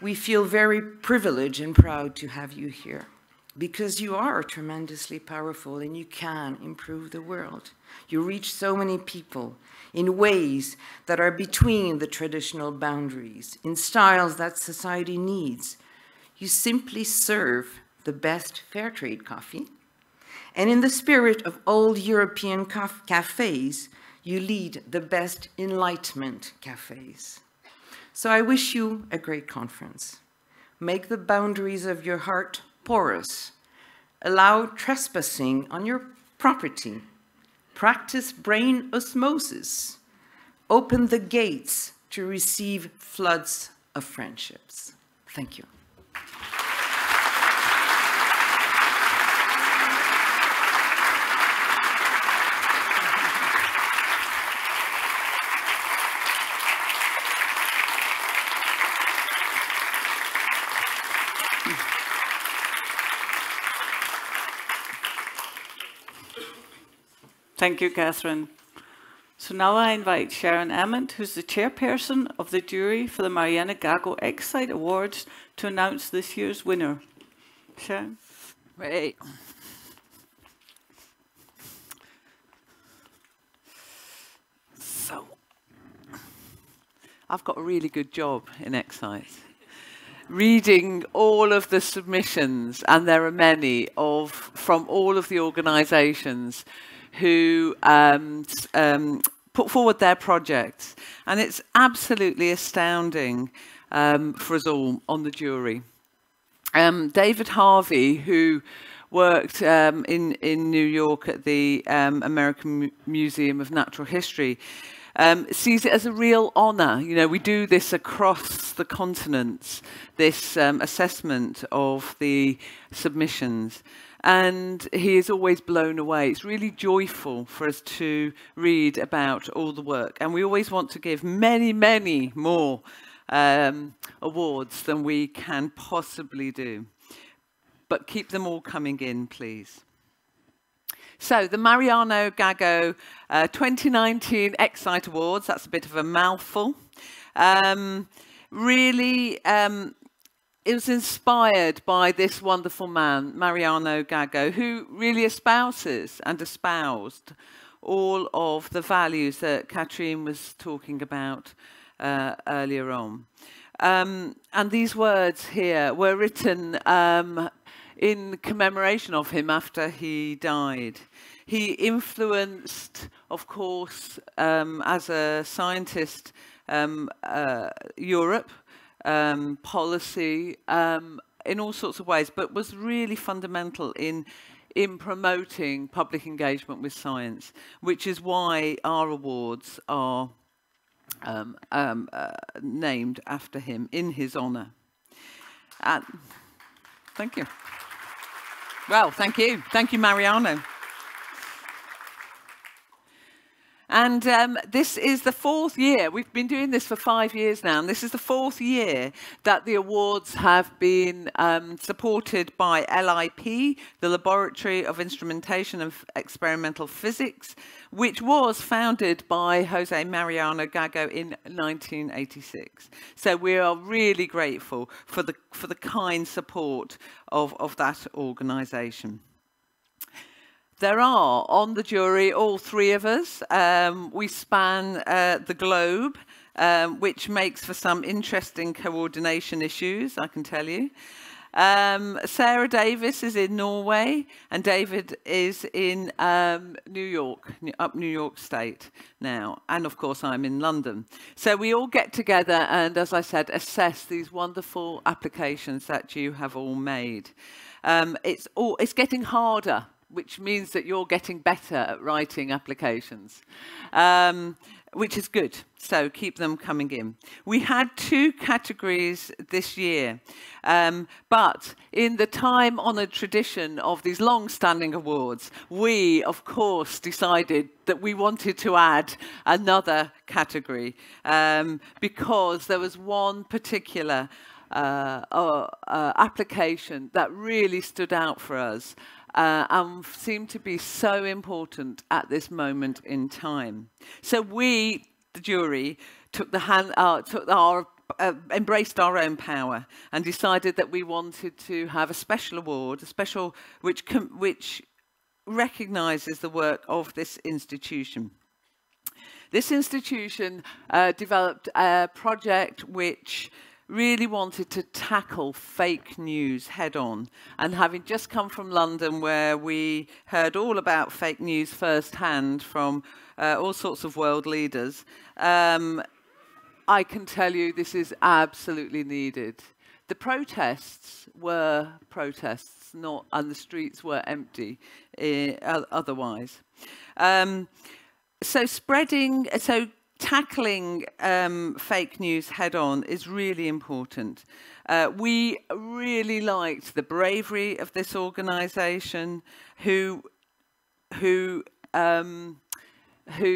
we feel very privileged and proud to have you here, because you are tremendously powerful and you can improve the world. You reach so many people in ways that are between the traditional boundaries, in styles that society needs. You simply serve the best fair trade coffee, and in the spirit of old European caf cafes, you lead the best Enlightenment cafes. So I wish you a great conference. Make the boundaries of your heart porous. Allow trespassing on your property. Practice brain osmosis. Open the gates to receive floods of friendships. Thank you. Thank you, Catherine. So now I invite Sharon Ament, who's the chairperson of the jury for the Mariano Gago Ecsite Awards, to announce this year's winner. Sharon? Great. So, I've got a really good job in Ecsite. Reading all of the submissions, and there are many, of from all of the organisations who um, um, put forward their projects. And it's absolutely astounding um, for us all on the jury. Um, David Harvey, who worked um, in, in New York at the um, American M- Museum of Natural History, um, sees it as a real honor. You know, we do this across the continents, this um, assessment of the submissions. And he is always blown away. It's really joyful for us to read about all the work. And we always want to give many, many more um, awards than we can possibly do. But keep them all coming in, please. So the Mariano Gago uh, twenty nineteen Ecsite Awards, that's a bit of a mouthful. Um, really... Um, It was inspired by this wonderful man, Mariano Gago, who really espouses and espoused all of the values that Catherine was talking about uh, earlier on. Um, and these words here were written um, in commemoration of him after he died. He influenced, of course, um, as a scientist, um, uh, Europe, Um, policy um, in all sorts of ways, but was really fundamental in, in promoting public engagement with science, which is why our awards are um, um, uh, named after him, in his honour. And thank you. Well, thank you. Thank you, Mariano. And um, this is the fourth year, we've been doing this for five years now, and this is the fourth year that the awards have been um, supported by L I P, the Laboratory of Instrumentation and Experimental Physics, which was founded by Jose Mariano Gago in nineteen eighty-six. So we are really grateful for the, for the kind support of, of that organisation. There are, on the jury, all three of us. Um, we span uh, the globe, um, which makes for some interesting coordination issues, I can tell you. Um, Sarah Davis is in Norway, and David is in um, New York, up New York State now. And, of course, I'm in London. So we all get together and, as I said, assess these wonderful applications that you have all made. Um, it's, all, it's getting harder, which means that you're getting better at writing applications, um, which is good. So keep them coming in. We had two categories this year, um, but in the time-honoured tradition of these long-standing awards, we, of course, decided that we wanted to add another category um, because there was one particular uh, uh, uh, application that really stood out for us. Uh, and seem to be so important at this moment in time. So we, the jury, took the hand, uh, took our, uh, embraced our own power and decided that we wanted to have a special award, a special which com which recognises the work of this institution. This institution uh, developed a project which really wanted to tackle fake news head-on. And having just come from London, where we heard all about fake news firsthand from uh, all sorts of world leaders, um, I can tell you this is absolutely needed. The protests were protests, not, and the streets were empty uh, otherwise. Um, so spreading... so. Tackling um, fake news head-on is really important. Uh, we really liked the bravery of this organisation, who, who, um, who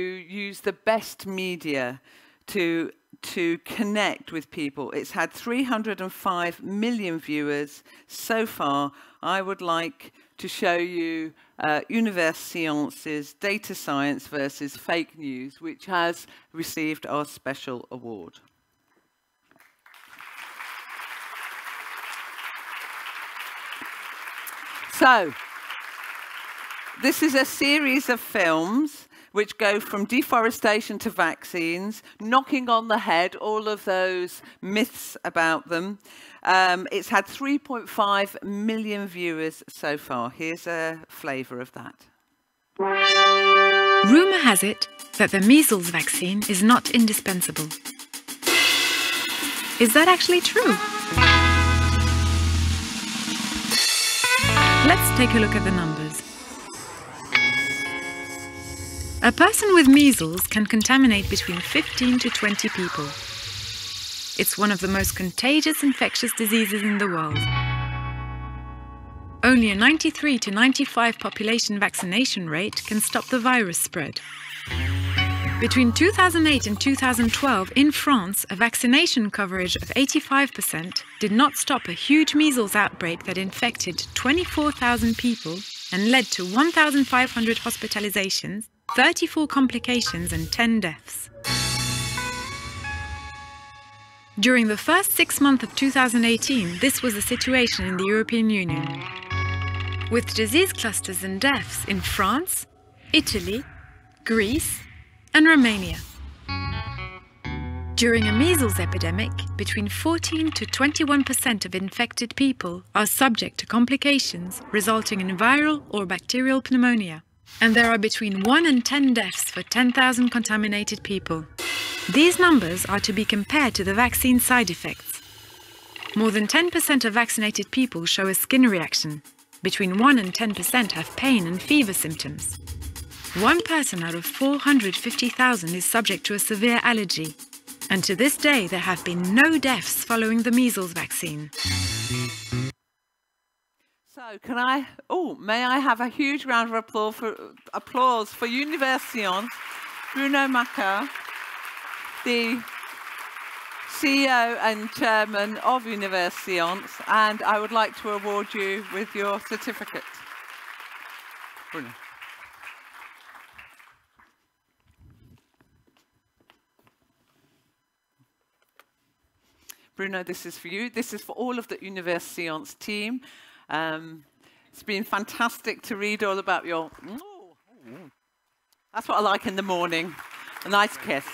used the best media to, to connect with people. It's had three hundred five million viewers so far. I would like to show you uh, Universcience's Data Science versus Fake News, which has received our special award. So, this is a series of films which go from deforestation to vaccines, knocking on the head all of those myths about them. Um, it's had three point five million viewers so far. Here's a flavour of that. Rumour has it that the measles vaccine is not indispensable. Is that actually true? Let's take a look at the numbers. A person with measles can contaminate between fifteen to twenty people. It's one of the most contagious infectious diseases in the world. Only a ninety-three to ninety-five population vaccination rate can stop the virus spread. Between two thousand eight and two thousand twelve in France, a vaccination coverage of eighty-five percent did not stop a huge measles outbreak that infected twenty-four thousand people and led to one thousand five hundred hospitalizations, thirty-four complications and ten deaths. During the first six months of two thousand eighteen, this was the situation in the European Union, with disease clusters and deaths in France, Italy, Greece, and Romania. During a measles epidemic, between fourteen to twenty-one percent of infected people are subject to complications resulting in viral or bacterial pneumonia, and there are between one and ten deaths for ten thousand contaminated people. These numbers are to be compared to the vaccine side effects. More than ten percent of vaccinated people show a skin reaction. Between one and ten percent have pain and fever symptoms. One person out of four hundred fifty thousand is subject to a severe allergy, and to this day there have been no deaths following the measles vaccine. So can I, oh, may I have a huge round of applause for, applause for Universcience, Bruno Macker, the C E O and Chairman of Universcience, and I would like to award you with your certificate. Bruno. Bruno, this is for you. This is for all of the Universcience team. Um, it's been fantastic to read all about your... Ooh. That's what I like in the morning. A nice kiss.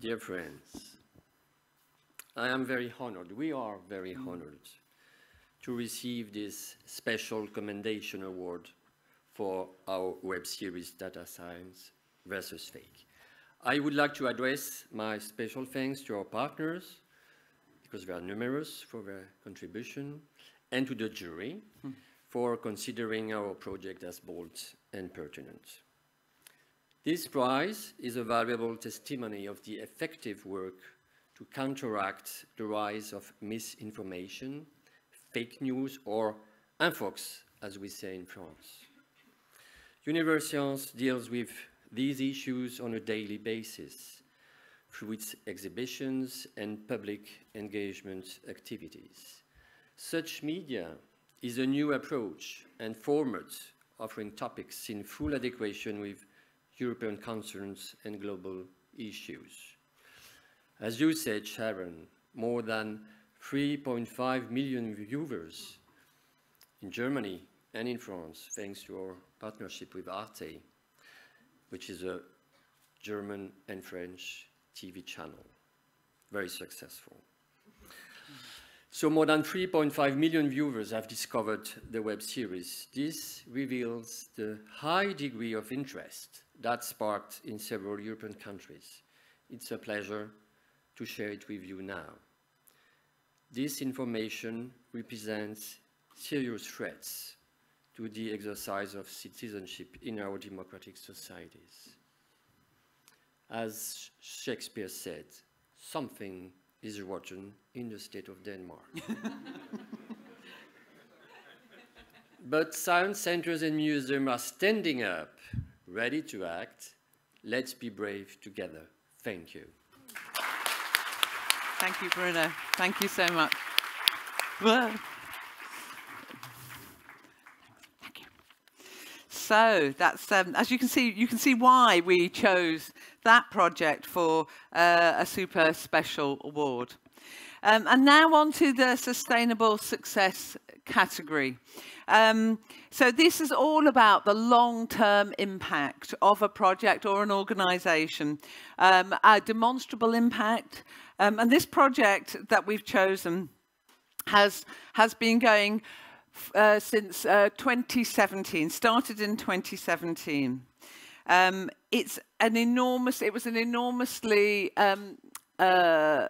Dear friends, I am very honored, we are very honored, to receive this special commendation award for our web series Data Science versus Fake. I would like to address my special thanks to our partners, because they are numerous, for their contribution, and to the jury mm. for considering our project as bold and pertinent. This prize is a valuable testimony of the effective work to counteract the rise of misinformation, fake news, or infox, as we say in France. Universcience deals with these issues on a daily basis through its exhibitions and public engagement activities. Such media is a new approach and format offering topics in full adequation with European concerns and global issues. As you said, Sharon, more than three point five million viewers in Germany and in France, thanks to our partnership with Arte, which is a German and French T V channel, very successful. So more than three point five million viewers have discovered the web series. This reveals the high degree of interest that sparked in several European countries. It's a pleasure to share it with you now. This information represents serious threats to the exercise of citizenship in our democratic societies. As Shakespeare said, something is rotten in the state of Denmark. But science centers and museums are standing up, ready to act. Let's be brave together. Thank you. Thank you, Bruno. Thank you so much. Whoa. Thank you. So that's um, as you can see, you can see why we chose that project for uh, a super special award. Um, and now on to the sustainable success category. Um, so this is all about the long-term impact of a project or an organisation, um, a demonstrable impact. Um, and this project that we've chosen has, has been going uh, since uh, twenty seventeen, started in twenty seventeen. Um, it's an enormous, it was an enormously, um, uh,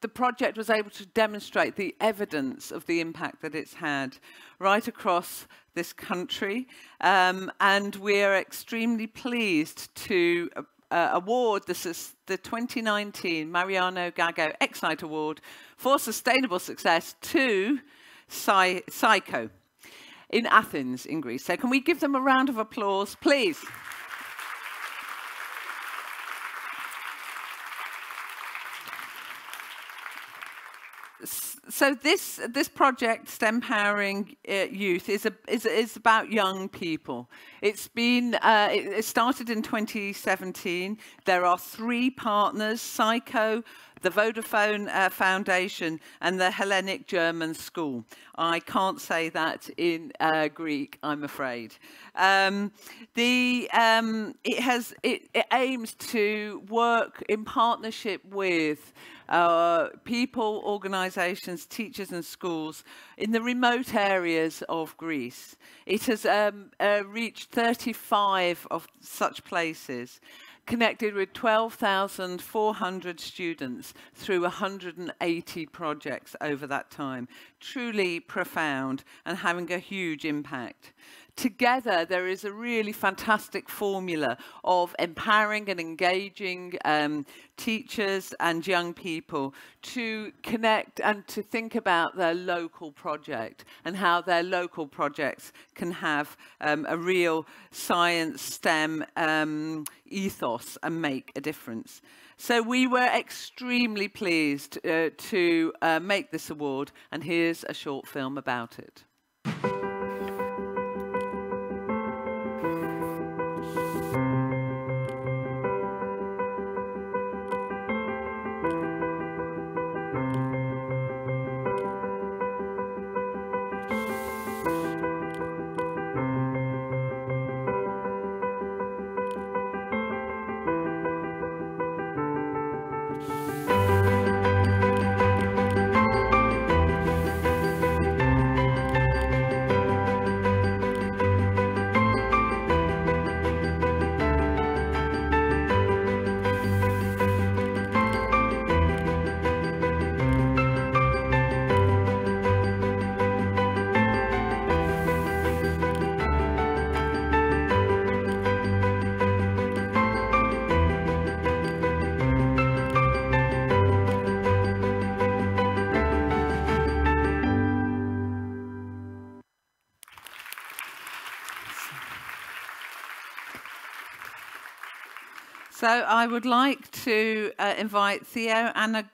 the project was able to demonstrate the evidence of the impact that it's had right across this country. Um, and we're extremely pleased to uh, award this is the twenty nineteen Mariano Gago Ecsite Award for Sustainable Success to SciCo in Athens, in Greece. So can we give them a round of applause, please? So this this project, STEM Powering uh, Youth, is a is is about young people. It's been uh, it, it started in twenty seventeen. There are three partners: SciCo, the Vodafone uh, Foundation, and the Hellenic German School. I can't say that in uh, Greek, I'm afraid. Um, the, um, it, has, it, it aims to work in partnership with uh, people, organisations, teachers and schools in the remote areas of Greece. It has um, uh, reached thirty-five of such places, connected with twelve thousand four hundred students through one hundred eighty projects over that time. Truly profound and having a huge impact. Together, there is a really fantastic formula of empowering and engaging um, teachers and young people to connect and to think about their local project and how their local projects can have um, a real science STEM um, ethos and make a difference. So we were extremely pleased uh, to uh, make this award, and here's a short film about it. So I would like to uh, invite Theo Anna,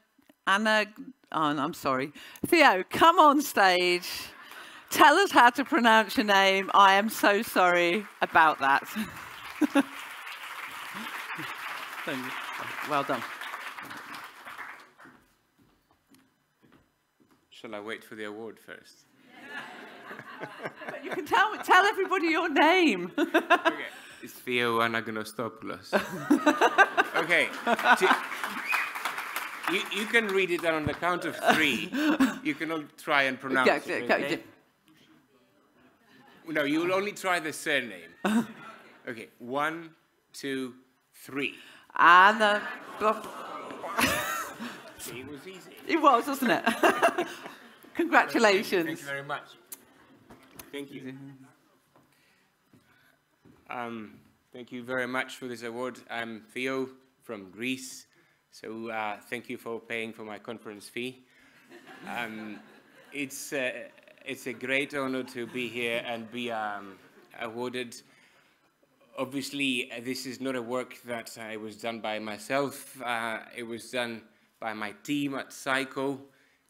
Anna oh, I'm sorry, Theo, come on stage. Tell us how to pronounce your name. I am so sorry about that. Thank you. Well done. Shall I wait for the award first? But you can tell tell everybody your name. Okay. It's Theo Anagnostopoulos. Okay. You, you can read it on the count of three. You can all try and pronounce go, go, it. Okay? Go, go. No, you'll only try the surname. Okay. One, two, three. Anna. It was easy. It was, wasn't it? Congratulations. Thank you very much. Thank you. Um, thank you very much for this award. I'm Theo from Greece, so uh, thank you for paying for my conference fee. Um, it's, uh, it's a great honor to be here and be um, awarded. Obviously, this is not a work that I was done by myself. Uh, it was done by my team at SciCo,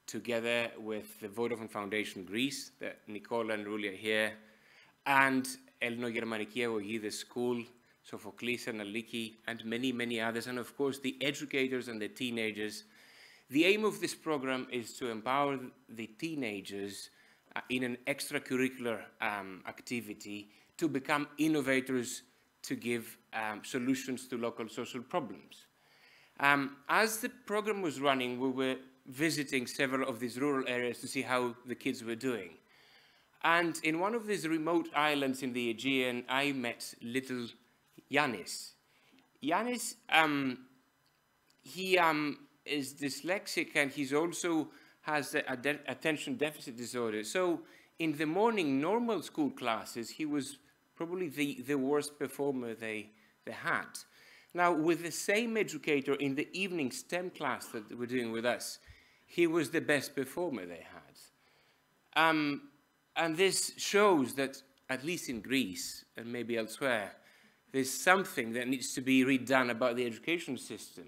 together with the Vodafone Foundation Greece, that Nicola and Rulia here, and Ελληνογερμανική Αγωγή, the school, Sophocles and Aliki, and many, many others, and of course the educators and the teenagers. The aim of this program is to empower the teenagers uh, in an extracurricular um, activity to become innovators, to give um, solutions to local social problems. Um, as the program was running, we were visiting several of these rural areas to see how the kids were doing. And in one of these remote islands in the Aegean, I met little Yanis. Yanis, um, he um, is dyslexic, and he's also has a de attention deficit disorder. So in the morning normal school classes, he was probably the, the worst performer they, they had. Now, with the same educator in the evening STEM class that they were doing with us, he was the best performer they had. Um, and this shows that, at least in Greece and maybe elsewhere, there's something that needs to be redone about the education system.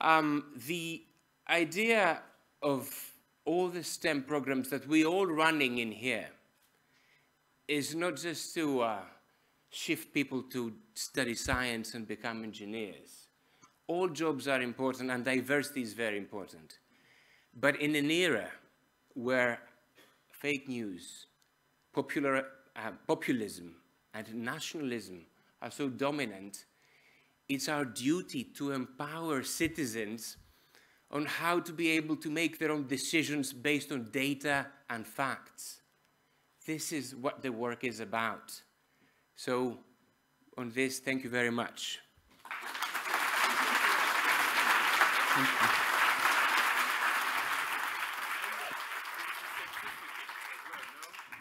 Um, the idea of all the STEM programs that we're all running in here is not just to uh, shift people to study science and become engineers. All jobs are important, and diversity is very important. But in an era where fake news, popular, uh, populism, and nationalism are so dominant, it's our duty to empower citizens on how to be able to make their own decisions based on data and facts. This is what the work is about. So on this, thank you very much. Thank you. Thank you.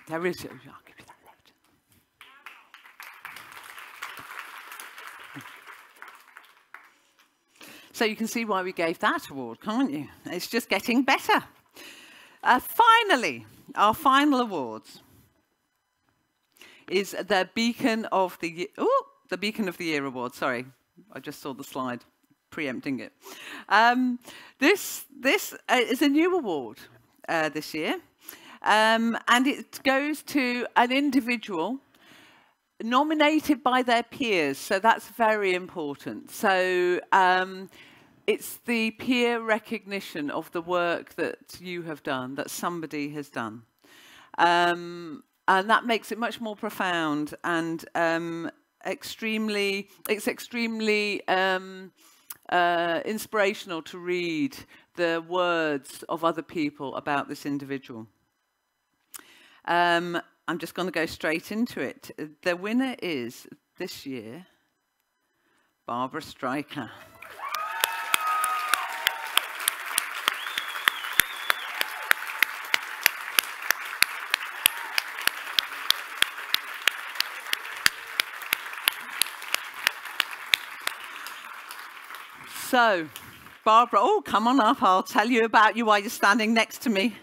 There is a, so you can see why we gave that award, can't you? It's just getting better. Uh, finally, our final awards is the Beacon of the Year, oh, the Beacon of the Year award. Sorry, I just saw the slide preempting it. Um, this this uh, is a new award uh, this year, um, and it goes to an individual nominated by their peers, so that's very important. So um, it's the peer recognition of the work that you have done, that somebody has done. Um, and that makes it much more profound and um, extremely, it's extremely um, uh, inspirational to read the words of other people about this individual. Um, I'm just going to go straight into it. The winner is, this year, Barbara Streicher. So, Barbara, oh, come on up. I'll tell you about you while you're standing next to me.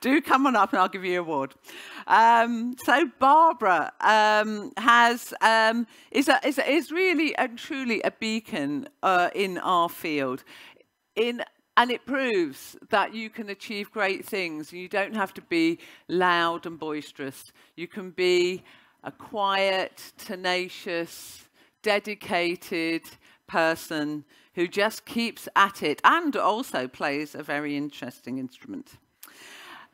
Do come on up and I'll give you an award. Um, so Barbara um, has um, is, a, is, a, is really and truly a beacon uh, in our field, in, and it proves that you can achieve great things. You don't have to be loud and boisterous. You can be a quiet, tenacious, dedicated person who just keeps at it and also plays a very interesting instrument.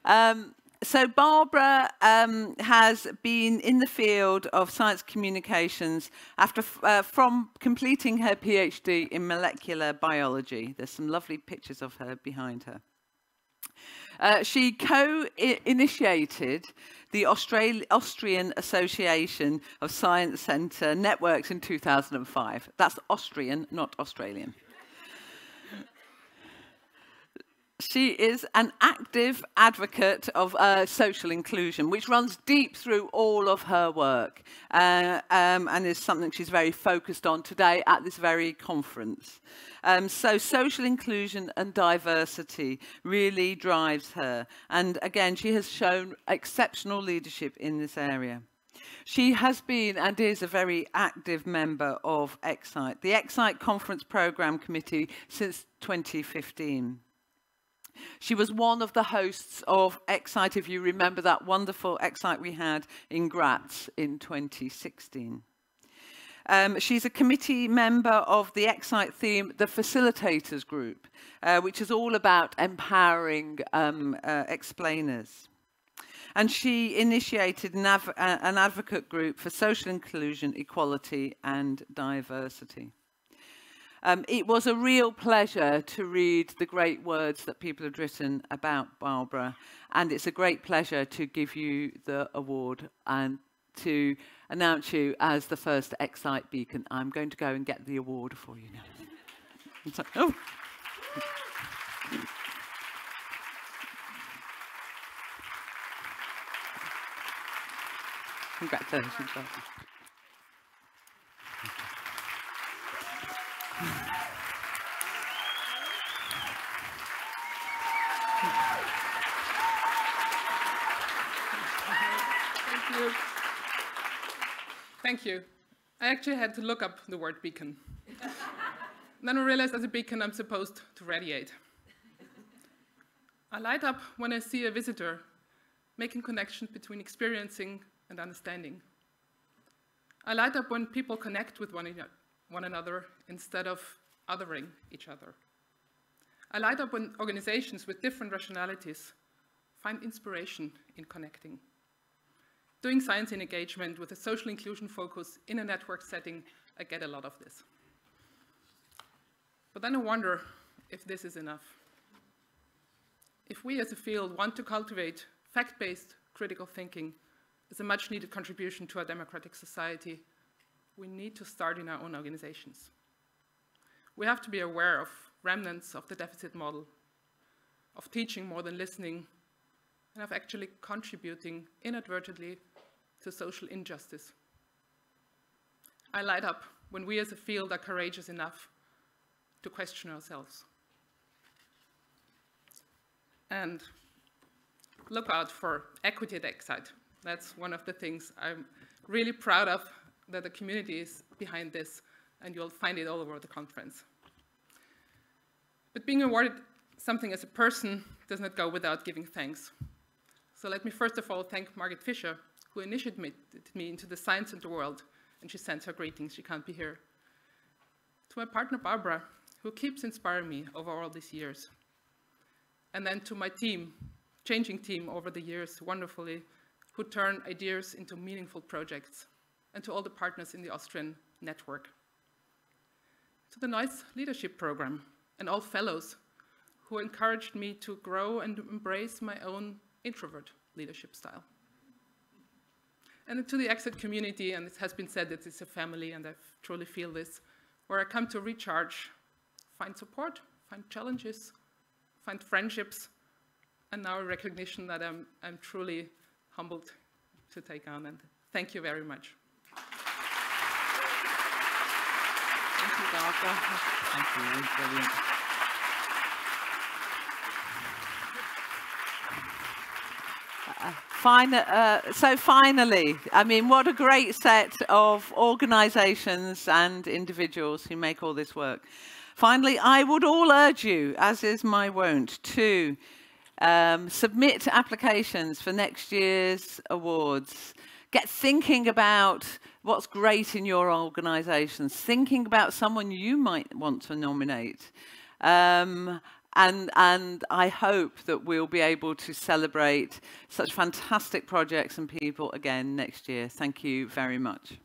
Um, so Barbara um, has been in the field of science communications after uh, from completing her PhD in molecular biology. There's some lovely pictures of her behind her. Uh, she co-initiated the Austra- Austrian Association of Science Centre Networks in two thousand five. That's Austrian, not Australian. She is an active advocate of uh, social inclusion, which runs deep through all of her work, uh, um, and is something she's very focused on today at this very conference. Um, so social inclusion and diversity really drives her. And again, she has shown exceptional leadership in this area. She has been and is a very active member of Ecsite, the Ecsite Conference Programme Committee, since twenty fifteen. She was one of the hosts of Ecsite, if you remember that wonderful Ecsite we had in Graz in twenty sixteen. Um, she's a committee member of the Ecsite theme, the Facilitators Group, uh, which is all about empowering um, uh, explainers. And she initiated an, av uh, an advocate group for social inclusion, equality and diversity. Um, it was a real pleasure to read the great words that people had written about Barbara, and it's a great pleasure to give you the award and to announce you as the first Ecsite Beacon. I'm going to go and get the award for you now. So, oh. Congratulations. Thank you. Thank you. I actually had to look up the word beacon. Then I realized as a beacon I'm supposed to radiate. I light up when I see a visitor, making connections between experiencing and understanding. I light up when people connect with one, one another instead of othering each other. I light up when organizations with different rationalities find inspiration in connecting. Doing science and engagement with a social inclusion focus in a network setting, I get a lot of this. But then I wonder if this is enough. If we as a field want to cultivate fact-based critical thinking, it's a much needed contribution to our democratic society. We need to start in our own organizations. We have to be aware of remnants of the deficit model, of teaching more than listening, and of actually contributing inadvertently to social injustice. I light up when we as a field are courageous enough to question ourselves. And look out for equity at Ecsite. That's one of the things I'm really proud of, that the community is behind this, and you'll find it all over the conference. But being awarded something as a person does not go without giving thanks. So let me first of all thank Margaret Fisher, who initiated me, me into the science of the world, and she sends her greetings. She can't be here. To my partner, Barbara, who keeps inspiring me over all these years. And then to my team, changing team over the years wonderfully, who turn ideas into meaningful projects, and to all the partners in the Austrian network. To the NOIS Leadership Program and all fellows who encouraged me to grow and embrace my own introvert leadership style. And to the Ecsite community, and it has been said that it's a family, and I truly feel this, where I come to recharge, find support, find challenges, find friendships, and now a recognition that I'm, I'm truly humbled to take on, and thank you very much. Thank you, Barbara. Thank you. Brilliant. Uh, fin uh, so finally, I mean, what a great set of organizations and individuals who make all this work. Finally, I would all urge you, as is my wont, to Um, submit applications for next year's awards. Get thinking about what's great in your organisations, thinking about someone you might want to nominate. Um, and, and I hope that we'll be able to celebrate such fantastic projects and people again next year. Thank you very much.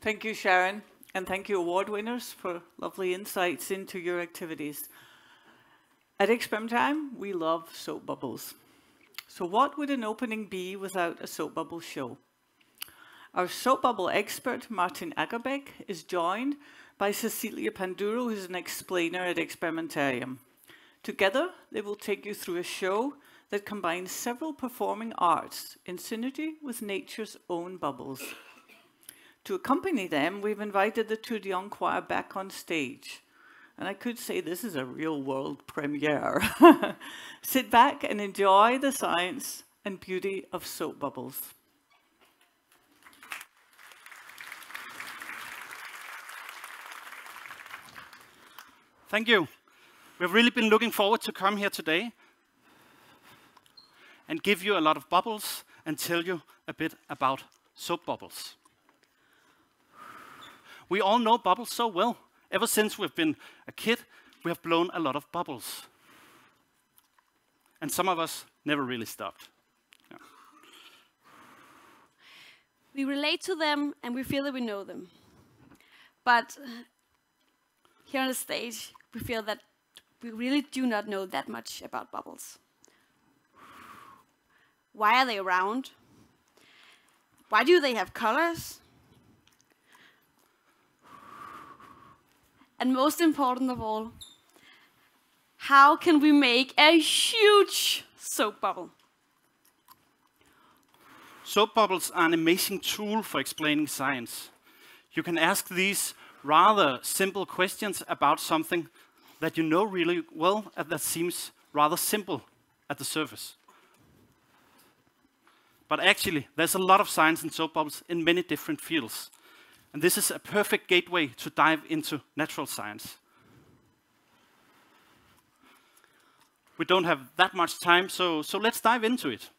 Thank you, Sharon, and thank you, award winners, for lovely insights into your activities. At Experimentarium, we love soap bubbles. So what would an opening be without a soap bubble show? Our soap bubble expert, Martin Agerbeck, is joined by Cecilia Panduro, who's an explainer at Experimentarium. Together, they will take you through a show that combines several performing arts in synergy with nature's own bubbles. To accompany them, we've invited the Tudion Choir back on stage. And I could say this is a real world premiere. Sit back and enjoy the science and beauty of soap bubbles. Thank you. We've really been looking forward to come here today and give you a lot of bubbles and tell you a bit about soap bubbles. We all know bubbles so well. Ever since we've been a kid, we have blown a lot of bubbles. And some of us never really stopped. We relate to them, and we feel that we know them. But here on the stage, we feel that we really do not know that much about bubbles. Why are they round? Why do they have colors? And most important of all, how can we make a huge soap bubble? Soap bubbles are an amazing tool for explaining science. You can ask these rather simple questions about something that you know really well and that seems rather simple at the surface. But actually, there's a lot of science in soap bubbles in many different fields. And this is a perfect gateway to dive into natural science. We don't have that much time, so, so let's dive into it.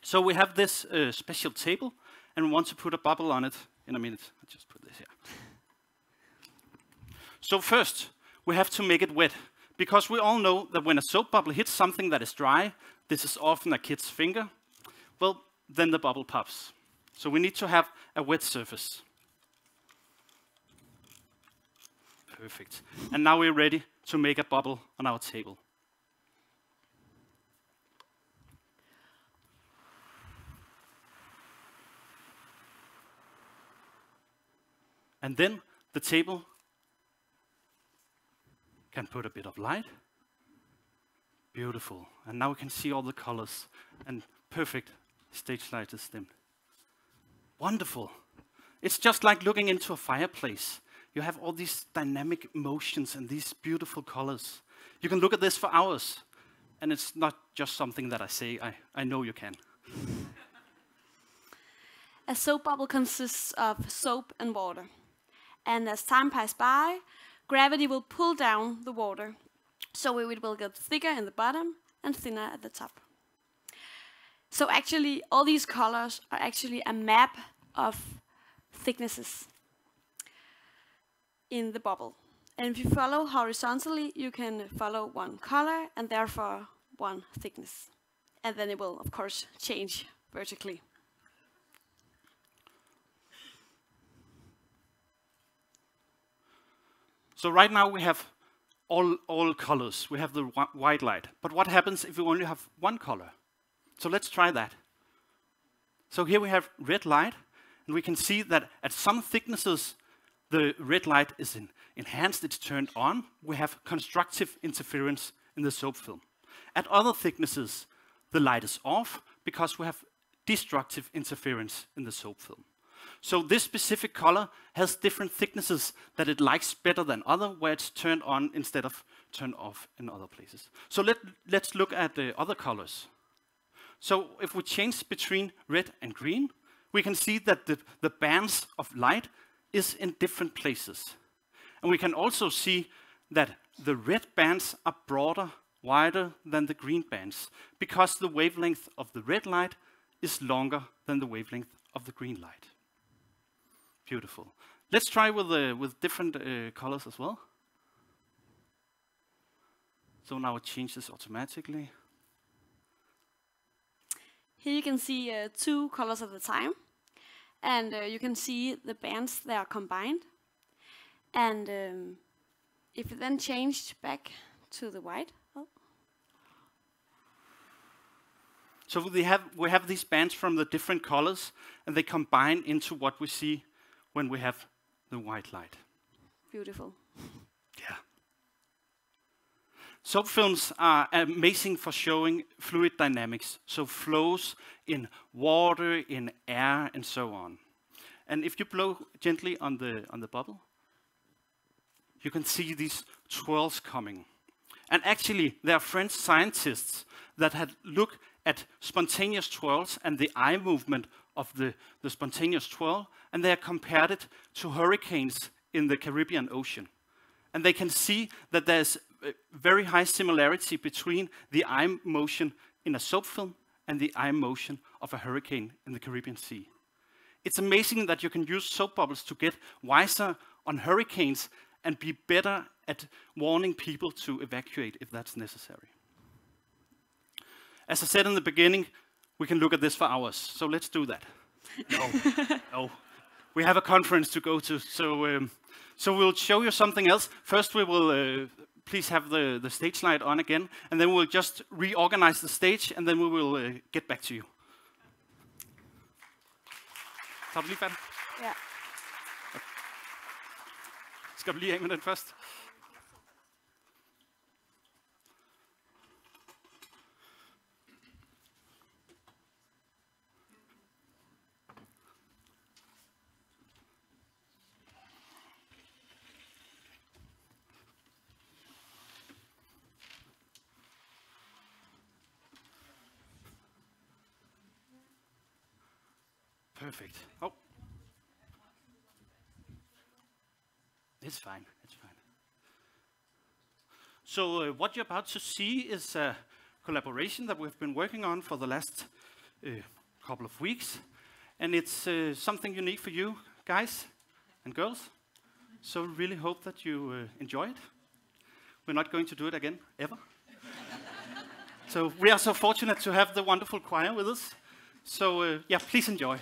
So we have this uh, special table, and we want to put a bubble on it in a minute. I'll just put this here. So first, we have to make it wet, because we all know that when a soap bubble hits something that is dry, this is often a kid's finger, well, then the bubble pops. So we need to have a wet surface. Perfect. And now we're ready to make a bubble on our table. And then the table can put a bit of light. Beautiful. And now we can see all the colors and perfect stage light is dimmed. Wonderful. It's just like looking into a fireplace. You have all these dynamic motions and these beautiful colors. You can look at this for hours. And it's not just something that I say. I, I know you can. A soap bubble consists of soap and water. And as time passes by, gravity will pull down the water, so it will get thicker in the bottom and thinner at the top. So actually, all these colors are actually a map of thicknesses in the bubble. And if you follow horizontally, you can follow one color and therefore one thickness. And then it will, of course, change vertically. So right now we have all, all colors. We have the white light. But what happens if we only have one color? So let's try that. So here we have red light, and we can see that at some thicknesses, the red light is in enhanced, it's turned on. We have constructive interference in the soap film. At other thicknesses, the light is off because we have destructive interference in the soap film. So this specific color has different thicknesses that it likes better than other, where it's turned on instead of turned off in other places. So let, let's look at the other colors. So if we change between red and green, we can see that the, the bands of light is in different places. And we can also see that the red bands are broader, wider than the green bands, because the wavelength of the red light is longer than the wavelength of the green light. Beautiful. Let's try with, uh, with different uh, colors as well. So now it changes automatically. Here you can see uh, two colors at a time. And uh, you can see the bands, they are combined. And um, if it then changed back to the white. Oh. So we have, we have these bands from the different colors, and they combine into what we see when we have the white light. Beautiful. Yeah. Soap films are amazing for showing fluid dynamics, so flows in water, in air, and so on. And if you blow gently on the, on the bubble, you can see these twirls coming. And actually, there are French scientists that had looked at spontaneous twirls and the eye movement of the, the spontaneous twirl, and they have compared it to hurricanes in the Caribbean Ocean. And they can see that there's a very high similarity between the eye motion in a soap film and the eye motion of a hurricane in the Caribbean Sea. It's amazing that you can use soap bubbles to get wiser on hurricanes and be better at warning people to evacuate if that's necessary. As I said in the beginning, we can look at this for hours, so let's do that. No, no. We have a conference to go to, so um, so we'll show you something else. First, we will uh, please have the the stage light on again, and then we'll just reorganize the stage, and then we will uh, get back to you. Yeah. Skal vi lige af med den først? Perfect. Oh. It's fine, it's fine. So uh, what you're about to see is a collaboration that we've been working on for the last uh, couple of weeks. And it's uh, something unique for you guys and girls. So really hope that you uh, enjoy it. We're not going to do it again, ever. So we are so fortunate to have the wonderful choir with us. So uh, yeah, please enjoy.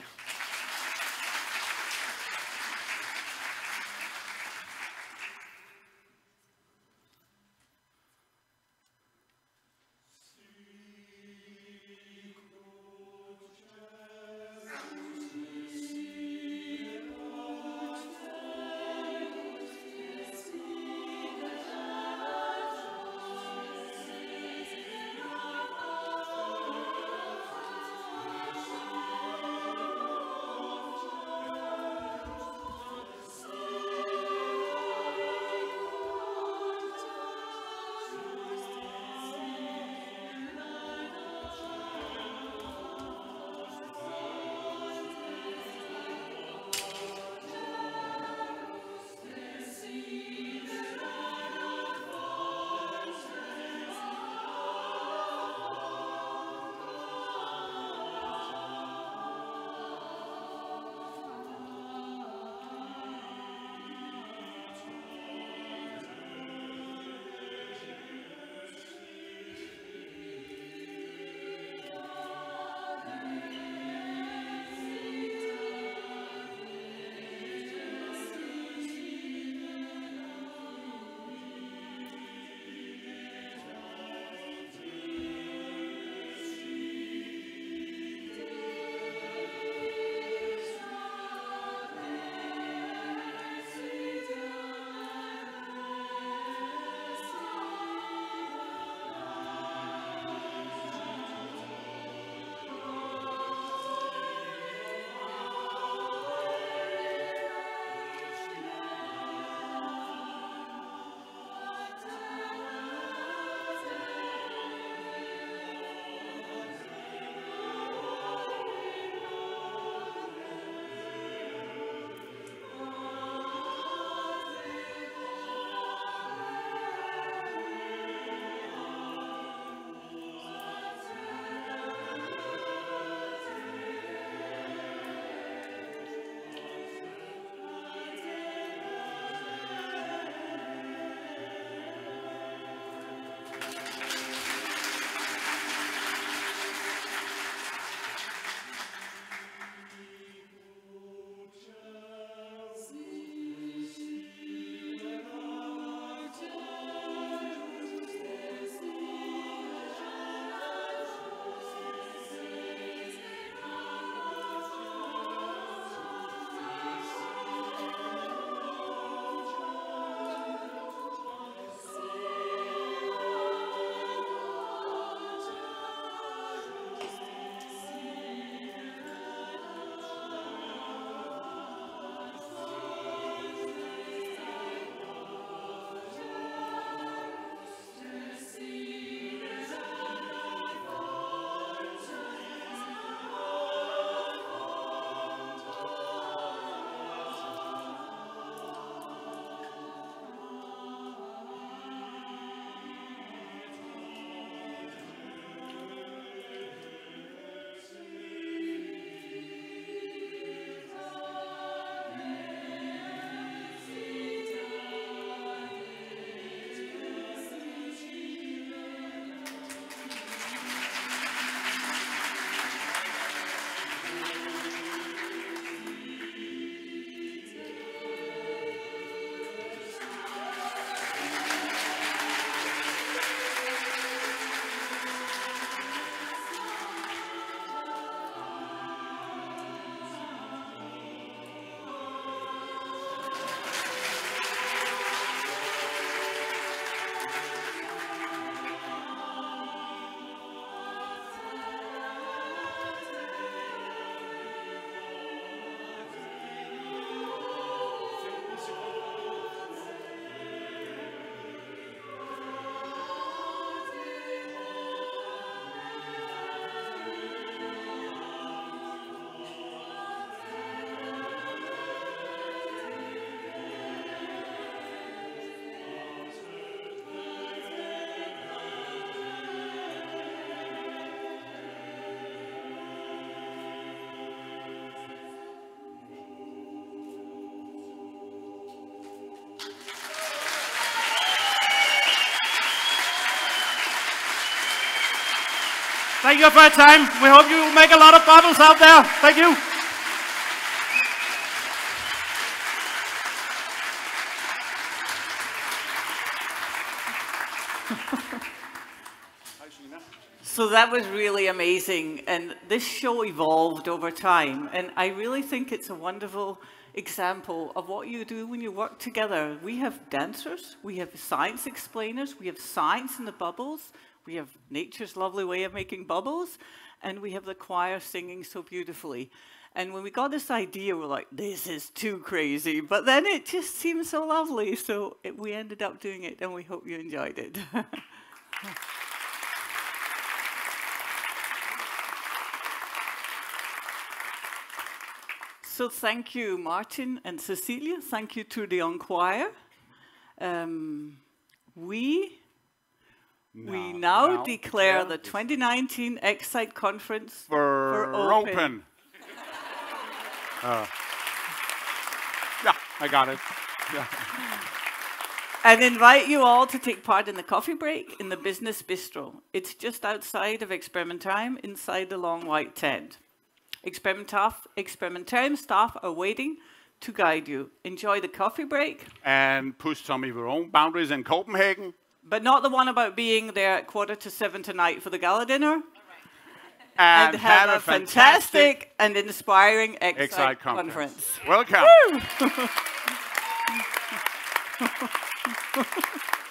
Thank you for your time. We hope you make a lot of bubbles out there. Thank you. So that was really amazing, and this show evolved over time, and I really think it's a wonderful example of what you do when you work together. We have dancers, we have science explainers, we have science in the bubbles, we have nature's lovely way of making bubbles, and we have the choir singing so beautifully. And when we got this idea, we're like, this is too crazy, but then it just seemed so lovely, so it, we ended up doing it, and we hope you enjoyed it. So thank you, Martin and Cecilia. Thank you to the choir. Um, we now, we now, now declare now the twenty nineteen Ecsite conference for, for open. open. uh, yeah, I got it. Yeah. And invite you all to take part in the coffee break in the Business Bistro. It's just outside of Experimentarium, inside the long white tent. Experimentarium staff are waiting to guide you. Enjoy the coffee break. And push some of your own boundaries in Copenhagen. But not the one about being there at quarter to seven tonight for the gala dinner. All right. and, and have, have a fantastic, fantastic and inspiring Ecsite conference. conference. Welcome.